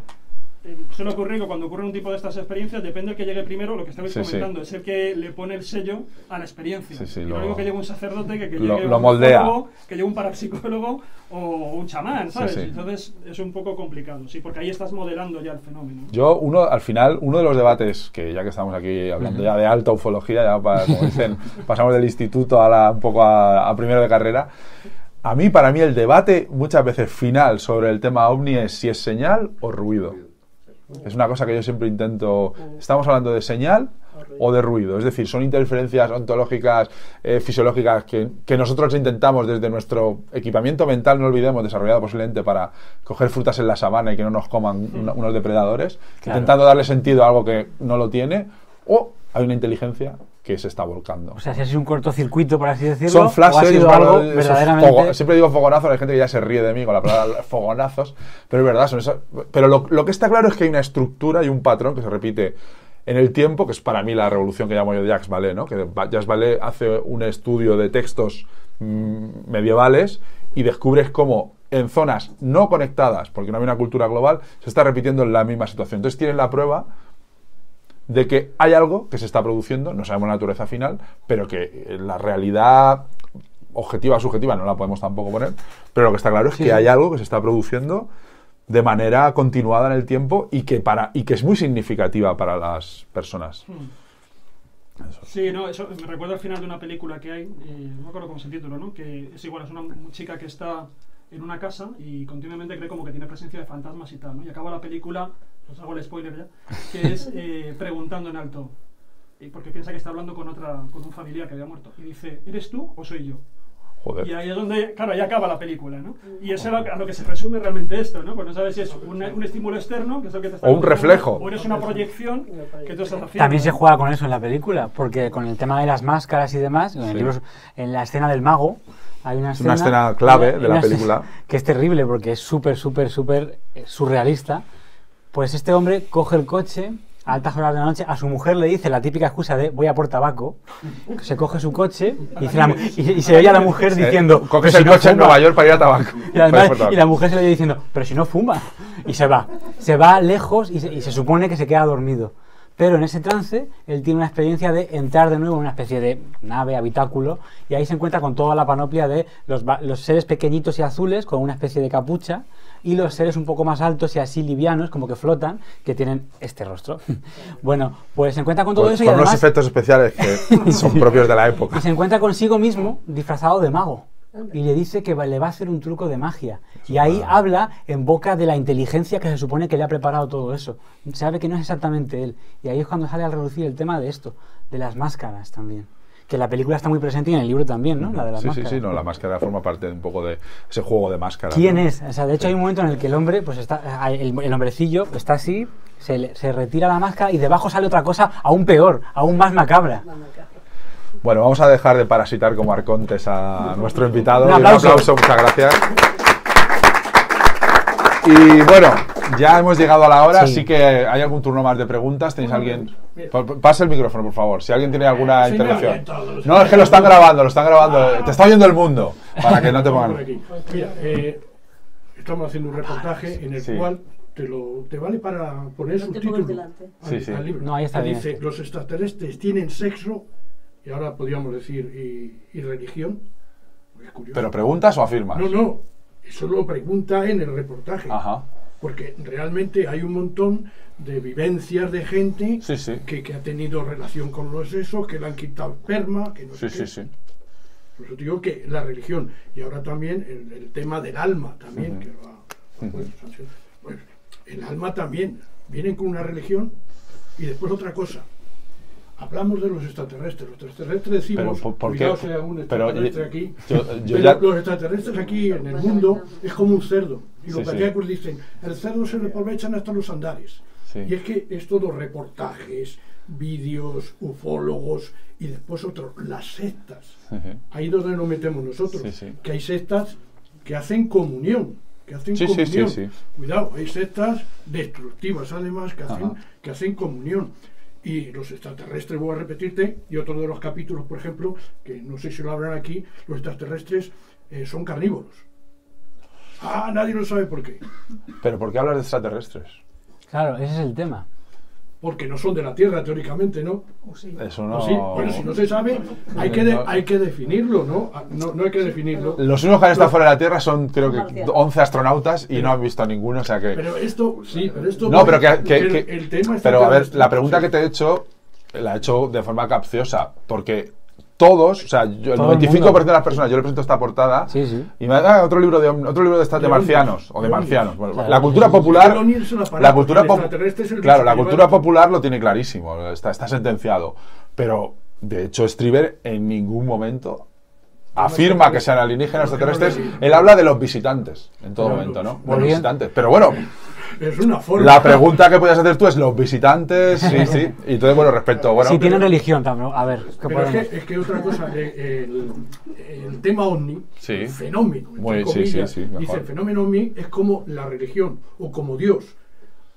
suele ocurrir que cuando ocurre un tipo de estas experiencias, depende del que llegue primero, lo que estabais comentando, es el que le pone el sello a la experiencia. Y lo mismo que llegue un sacerdote, que llegue un ufólogo, que llegue un parapsicólogo o un chamán, ¿sabes? Entonces es un poco complicado, porque ahí estás modelando ya el fenómeno. Yo, al final, uno de los debates, que ya que estamos aquí hablando ya de alta ufología, ya como dicen, pasamos del instituto un poco a primero de carrera. Para mí, el debate muchas veces final sobre el tema ovni es si es señal o ruido. Es una cosa que yo siempre intento... Estamos hablando de señal o de ruido. Es decir, son interferencias ontológicas, fisiológicas, que nosotros intentamos desde nuestro equipamiento mental, no olvidemos, desarrollado posiblemente para coger frutas en la sabana y que no nos coman unos depredadores, intentando darle sentido a algo que no lo tiene, o hay una inteligencia que se está volcando. O sea, si ha sido un cortocircuito, por así decirlo, son flashes, o ha sido algo verdaderamente... Siempre digo fogonazos, hay gente que ya se ríe de mí con la palabra fogonazos, pero es verdad, son esas... Pero lo que está claro es que hay una estructura y un patrón que se repite en el tiempo, que es para mí la revolución que llamo yo de Jacques Vallée, ¿no? Que Jacques Vallée hace un estudio de textos medievales y descubres cómo en zonas no conectadas, porque no había una cultura global, se está repitiendo la misma situación. Entonces tienen la prueba de que hay algo que se está produciendo, no sabemos la naturaleza final, pero que la realidad objetiva, subjetiva, no la podemos tampoco poner, pero lo que está claro es que hay algo que se está produciendo de manera continuada en el tiempo y que, es muy significativa para las personas. Eso. Sí, no, eso me recuerda al final de una película que hay, no me acuerdo cómo es el título, ¿no? Que es igual, es una chica que está en una casa y continuamente cree como que tiene presencia de fantasmas y tal, ¿no? Y acaba la película, os hago el spoiler ya, que es preguntando en alto, porque piensa que está hablando con un familiar que había muerto, y dice, ¿eres tú o soy yo? Joder. Y ahí es donde, claro, ahí acaba la película, ¿no? Y eso es a lo que se resume realmente esto, ¿no? Pues no sabes si es un estímulo externo, que es lo que te está... O un reflejo. O eres una proyección que tú estás haciendo. También se juega con eso en la película, porque con el tema de las máscaras y demás, en, el libro, en la escena del mago, hay una escena clave de la película. Que es terrible, porque es súper surrealista. Pues este hombre coge el coche a altas horas de la noche, a su mujer le dice la típica excusa de voy a por tabaco, se coge su coche y se oye a la mujer diciendo... Coges el coche en Nueva York para ir a tabaco. Y, además, y la mujer se le oye diciendo, pero si no fuma. Y se va lejos y se supone que se queda dormido. Pero en ese trance, él tiene una experiencia de entrar de nuevo en una especie de nave, habitáculo, y ahí se encuentra con toda la panoplia de los seres pequeñitos y azules, con una especie de capucha, y los seres un poco más altos y así livianos, como que flotan, que tienen este rostro. Bueno, pues se encuentra con todo eso y además... Con unos efectos especiales que son propios de la época. Y se encuentra consigo mismo, disfrazado de mago. Y le dice que le va a hacer un truco de magia. Y ahí habla en boca de la inteligencia que se supone que le ha preparado todo eso. Sabe que no es exactamente él. Y ahí es cuando sale a relucir el tema de esto, de las máscaras también. Que la película está muy presente y en el libro también, ¿no? La de las máscaras. Sí, no, la máscara forma parte un poco de ese juego de máscaras. ¿Quién es? O sea, de hecho hay un momento en el que el hombre, pues está, el hombrecillo está así, se retira la máscara y debajo sale otra cosa aún peor, aún más macabra. Bueno, vamos a dejar de parasitar como arcontes a nuestro invitado. Un aplauso. Un aplauso, muchas gracias. Y bueno, ya hemos llegado a la hora, así que hay algún turno más de preguntas. ¿Tenéis alguien? Pasa el micrófono, por favor, si alguien tiene alguna intervención. No, es que lo están grabando. Te está oyendo el mundo, para que no te pongan... Mira, estamos haciendo un reportaje en el cual... Te vale para poner subtítulo al libro. No, ahí está bien. Dice, los extraterrestres tienen sexo... Y ahora podríamos decir, ¿y religión? Es curioso. ¿Pero preguntas o afirmas? No, eso lo pregunta en el reportaje. Ajá. Porque realmente hay un montón de vivencias de gente que ha tenido relación con los sesos, que le han quitado esperma, que no sé qué. Por eso digo que la religión. Y ahora también el tema del alma también. Que va, pues, el alma también. Vienen con una religión y después otra cosa. Hablamos de los extraterrestres. Los extraterrestres decimos, cuidado si hay algún extraterrestre aquí. Los extraterrestres aquí en el mundo es como un cerdo. Y los gallegos dicen, el cerdo se le aprovechan hasta los andares. Y es que es todo reportajes, vídeos, ufólogos y después otros, las sectas. Ahí es donde nos metemos nosotros. Que hay sectas que hacen comunión. Cuidado, hay sectas destructivas además que hacen comunión. Y los extraterrestres, voy a repetirte, y otro de los capítulos, por ejemplo, que no sé si lo hablan aquí, los extraterrestres son carnívoros. Ah, nadie lo sabe por qué. ¿Pero por qué hablas de extraterrestres? Claro, ese es el tema. Porque no son de la Tierra, teóricamente, ¿no? Eso no... Bueno, si no se sabe, hay que definirlo, ¿no? No hay que definirlo. Los únicos que han estado fuera de la Tierra son, creo que, 11 astronautas y no han visto a ninguno, o sea que... Pero esto... Sí, pero esto... No, pero el tema está... Pero, a ver, la pregunta que te he hecho, la he hecho de forma capciosa, porque... Todos, o sea, yo, el 95% de las personas, yo le presento esta portada y me da otro libro de estas de marcianos o de marcianos. Bueno, claro, la cultura popular, claro, la cultura popular lo tiene clarísimo, está sentenciado. Pero de hecho, Strieber en ningún momento afirma que sean alienígenas extraterrestres. Él habla de los visitantes en todo momento, ¿no? Los visitantes. Pero bueno. Es una forma. La pregunta que podías hacer tú es los visitantes, y entonces, bueno, respecto... Bueno, si tienen religión también, a ver... Pero es que otra cosa, el tema ovni, el fenómeno, entre comillas, dice, el fenómeno ovni es como la religión, o como Dios.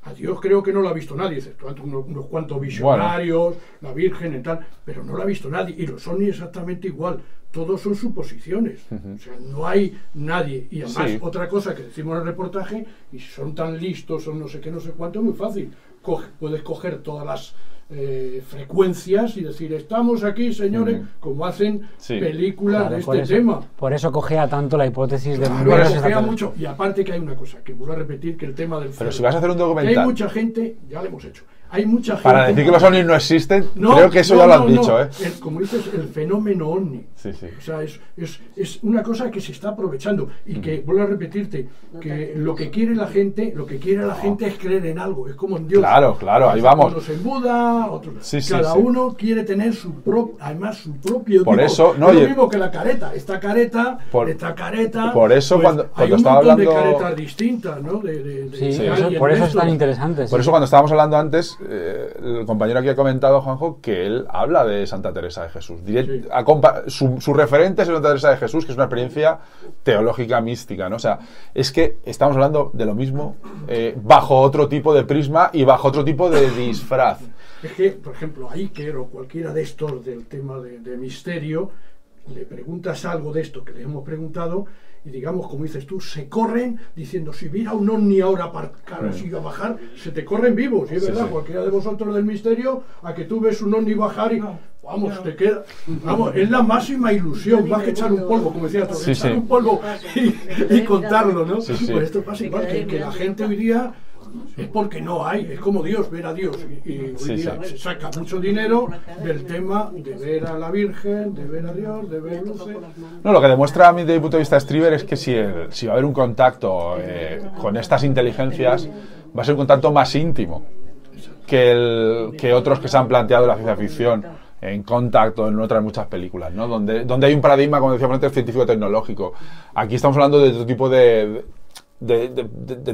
A Dios creo que no lo ha visto nadie, excepto unos cuantos visionarios, la Virgen y tal, pero no lo ha visto nadie, y los ovnis exactamente igual. Todos son suposiciones, o sea, no hay nadie. Y además, otra cosa que decimos en el reportaje, y si son tan listos, son no sé qué, no sé cuánto, es muy fácil. Puedes coger todas las frecuencias y decir, estamos aquí, señores, como hacen películas de este tema. Por eso cogea tanto la hipótesis de mucho. Y aparte que hay una cosa, que vuelvo a repetir, que el tema del... Pero si vas a hacer un documental... Hay mucha gente, ya lo hemos hecho, hay mucha gente... Para decir que los ovnis no existen, no, creo que eso no, ya lo han dicho, ¿eh? Como dices, el fenómeno ovni. Sí, sí. O sea, es una cosa que se está aprovechando y que, vuelvo a repetirte, que lo que quiere la gente, es creer en algo, es como en Dios. Claro, claro, ahí vamos. Unos en Buda... Otro. Sí, cada uno quiere tener su propio por tipo. Eso no, es lo mismo que la careta, esta careta por eso pues, cuando estaba hablando de caretas distintas, ¿no? Por eso es tan interesante. Por eso cuando estábamos hablando antes, el compañero aquí ha comentado, Juanjo, que él habla de Santa Teresa de Jesús. Su referente es Santa Teresa de Jesús, que es una experiencia teológica mística, ¿no? O sea, es que estamos hablando de lo mismo, bajo otro tipo de prisma y bajo otro tipo de disfraz. Es que, por ejemplo, a Iker o cualquiera de estos del tema de misterio, le preguntas algo de esto que le hemos preguntado y, digamos, como dices tú, se corren diciendo, si mira un ovni ahora así a bajar, se te corren vivos, es verdad, cualquiera de vosotros del misterio, a que tú ves un ovni bajar y... Vamos, te queda. Vamos, es la máxima ilusión. Vas que echar un polvo, como decía, echar un polvo y contarlo, ¿no? Sí, sí. Pues esto pasa igual, que la gente hoy día... Es porque no hay, es como Dios, ver a Dios. Y hoy día se saca mucho dinero del tema de ver a la Virgen, de ver a Dios, de ver luces. No, lo que demuestra a mí desde mi punto de vista Strieber es que si va a haber un contacto con estas inteligencias, va a ser un contacto más íntimo que otros que se han planteado en la ciencia ficción, en Contacto, en otras muchas películas, ¿no? Donde hay un paradigma, como decíamos antes, científico-tecnológico. Aquí estamos hablando de otro tipo de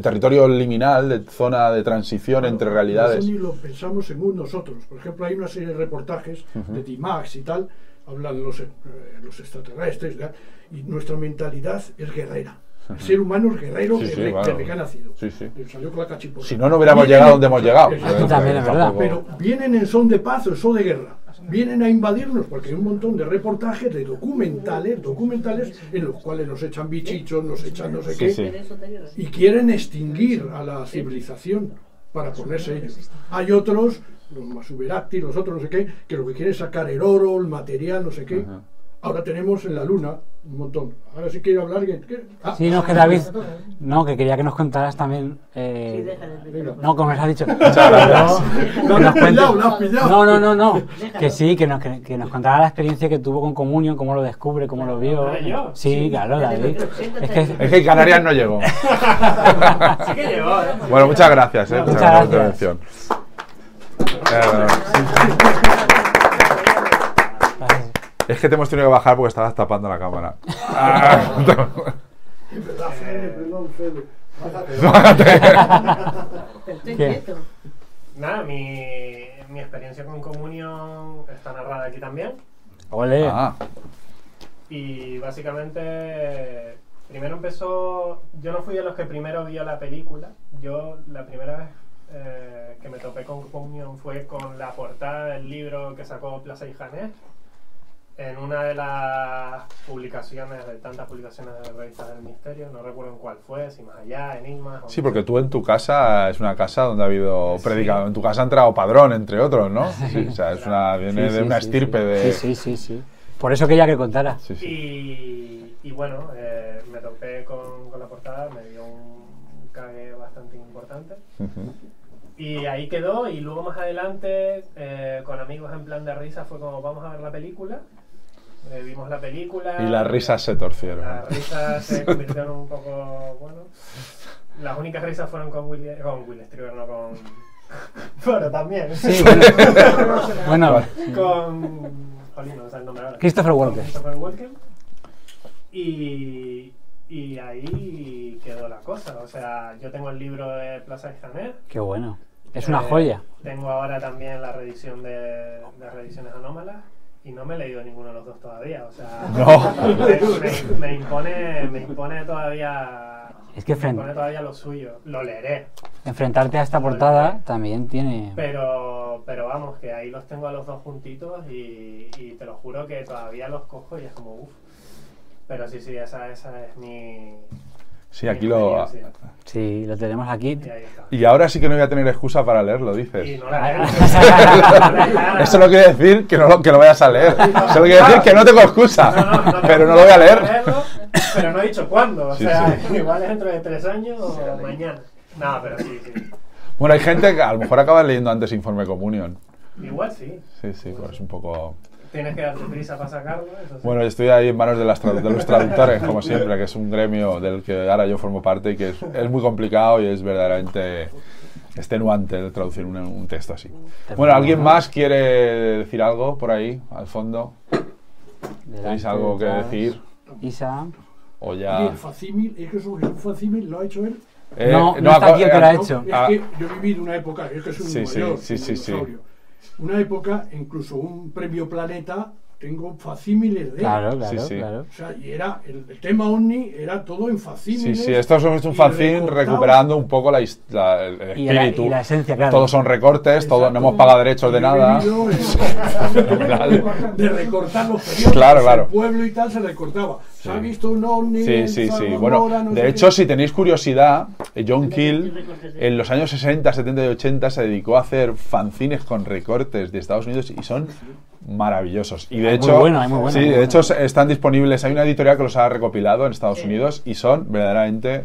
territorio liminal, de zona de transición entre realidades. Eso ni lo pensamos según nosotros. Por ejemplo, hay una serie de reportajes de T-Max y tal, hablan los extraterrestres, ¿verdad? Y nuestra mentalidad es guerrera. El ser humano es guerrero, que ha nacido. Salió con la cachiporra. Si no, no hubiéramos llegado donde hemos llegado. También, verdad. Pero vienen en son de paz o en son de guerra. Vienen a invadirnos, porque hay un montón de reportajes, de documentales en los cuales nos echan bichichos, nos echan no sé qué, y quieren extinguir a la civilización para ponerse ellos. Hay otros, los Masuberacti, los otros no sé qué, que lo que quieren es sacar el oro, el material, no sé qué. Ahora tenemos en la luna un montón. Ahora sí quiero hablar alguien. Sí, no, es que David, no, que quería que nos contaras también. No, como les has dicho. No. Que sí, que nos contara la experiencia que tuvo con Communion, cómo lo descubre, cómo lo vio. Sí, claro, David. Es que Canarias no llegó. Sí que llegó. Bueno, muchas gracias. Muchas gracias por la intervención. Es que te hemos tenido que bajar porque estabas tapando la cámara. Es verdad, Fede. Bájate. Estoy quieto. Nada, mi experiencia con Communion está narrada aquí también. ¡Ole! Y básicamente, primero empezó... Yo no fui de los que primero vio la película. Yo la primera vez que me topé con Communion fue con la portada del libro que sacó Plaza y Janés, en una de las publicaciones, de tantas publicaciones de revistas del misterio, no recuerdo en cuál fue, si Más Allá, Enigmas... Sí, porque tú en tu casa, es una casa donde ha habido predicado, en tu casa ha entrado Padrón, entre otros, ¿no? Sí, o sea, es una, viene de una estirpe de... Sí. Por eso quería que contara. Y bueno, me topé con la portada, me dio un cague bastante importante. Y ahí quedó, y luego más adelante, con amigos en plan de risa, fue como, vamos a ver la película. Vimos la película... Y las risas se torcieron. Las risas se convirtieron un poco... Bueno, las únicas risas fueron con Whitley Strieber, no con... Bueno, también. Sí, bueno. Jolín, no sé el nombre ahora. Christopher Walken. Y ahí quedó la cosa. O sea, yo tengo el libro de Plaza de Janet. ¡Qué bueno! Es una joya. Tengo ahora también la reedición de Reediciones Anómalas. Y no me he leído ninguno de los dos todavía, o sea, me impone todavía, es que me impone todavía lo suyo, lo leeré. Enfrentarte a esta portada también tiene... Pero vamos, que ahí los tengo a los dos juntitos y te lo juro que todavía los cojo y es como uff. Pero sí, esa es mi... Sí, aquí lo... Sí, lo tenemos aquí. Y ahora sí que no voy a tener excusa para leerlo, dices. Y no la... Eso no quiere decir que no vayas a leer. Eso quiere decir que no tengo excusa. No, pero no lo voy a leer. Leerlo, pero no he dicho cuándo. O sea, sí. Igual es dentro de 3 años o mañana. No, pero sí. Bueno, hay gente que a lo mejor acaba leyendo antes Informe Comunión. Igual sí. Sí, pues es un poco... Tienes que darte prisa para sacarlo. Eso sí. Bueno, estoy ahí en manos de los traductores, como siempre, que es un gremio del que ahora yo formo parte y que es muy complicado y es verdaderamente extenuante de traducir un texto así. Bueno, ¿alguien más quiere decir algo por ahí, al fondo? ¿Tenéis algo que decir? Isa. O ya... El facímil, es que un facímil lo ha hecho él. No está aquí el que lo ha hecho. Es que yo he vivido una época, es que es un mayor, sí. Una época, incluso un premio Planeta, tengo facímiles de... Claro. O sea, y era, el tema OVNI era todo en facímiles. Sí, esto es un facín recuperando un poco el espíritu. Y la esencia, claro. Todos son recortes, todos no hemos pagado derechos de nada. De recortar los periódicos. Claro. El pueblo y tal se recortaba. ¿Se ha visto un OVNI? Sí. Bueno, de hecho, si tenéis curiosidad, John Keel en los años 60, 70 y 80 se dedicó a hacer fanzines con recortes de Estados Unidos y son maravillosos. Y de hecho, muy bueno. Están disponibles. Hay una editorial que los ha recopilado en Estados Unidos y son verdaderamente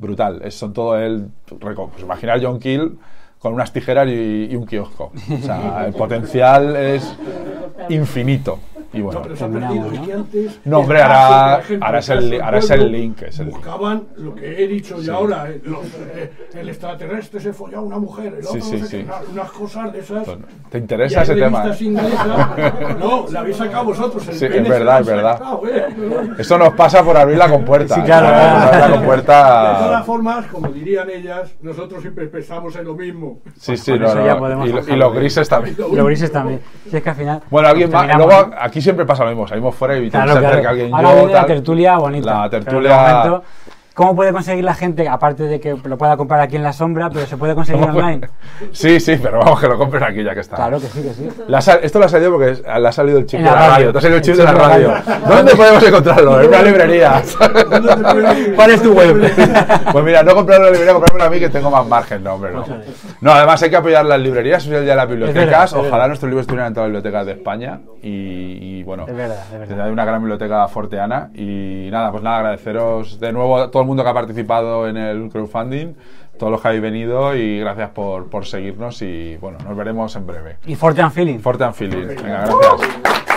brutal. Son todo él. Pues imaginar John Keel con unas tijeras y un kiosco. O sea, el potencial es infinito. Y bueno, no, hombre, ahora es el link. Buscaban lo que he dicho yo ahora. El extraterrestre se folló a una mujer, el otro unas cosas de esas. ¿Te interesa ese tema? No, la habéis sacado vosotros. Sí, es verdad. Eso nos pasa por abrir la compuerta. Sí, claro. De todas formas, como dirían ellas, nosotros siempre pensamos en lo mismo. Sí, y los grises también. Si es que al final... Bueno, alguien más. Luego aquí siempre pasa lo mismo, salimos fuera y evitamos cerca que alguien. Ahora viene la tertulia bonita. La tertulia... Momento, ¿cómo puede conseguir la gente, aparte de que lo pueda comprar aquí en la sombra, pero se puede conseguir online? Sí, pero vamos, que lo compren aquí ya que está. Claro que sí, esto lo ha salido porque le ha salido el chip de la radio. Te ha salido el chip de la radio. ¿Dónde podemos encontrarlo? En una librería. ¿Cuál es tu web? Pues mira, no comprarlo en la librería, comprármelo a mí que tengo más margen. No, hombre, no. No, además hay que apoyar las librerías, social de las bibliotecas. Ojalá nuestros libros estuvieran en todas las bibliotecas de España. Y bueno, hay una gran biblioteca forteana. Y nada, pues nada, agradeceros de nuevo a todo el mundo que ha participado en el crowdfunding, todos los que habéis venido, y gracias por seguirnos y bueno, nos veremos en breve. Y Forte and Feeling. Venga, gracias.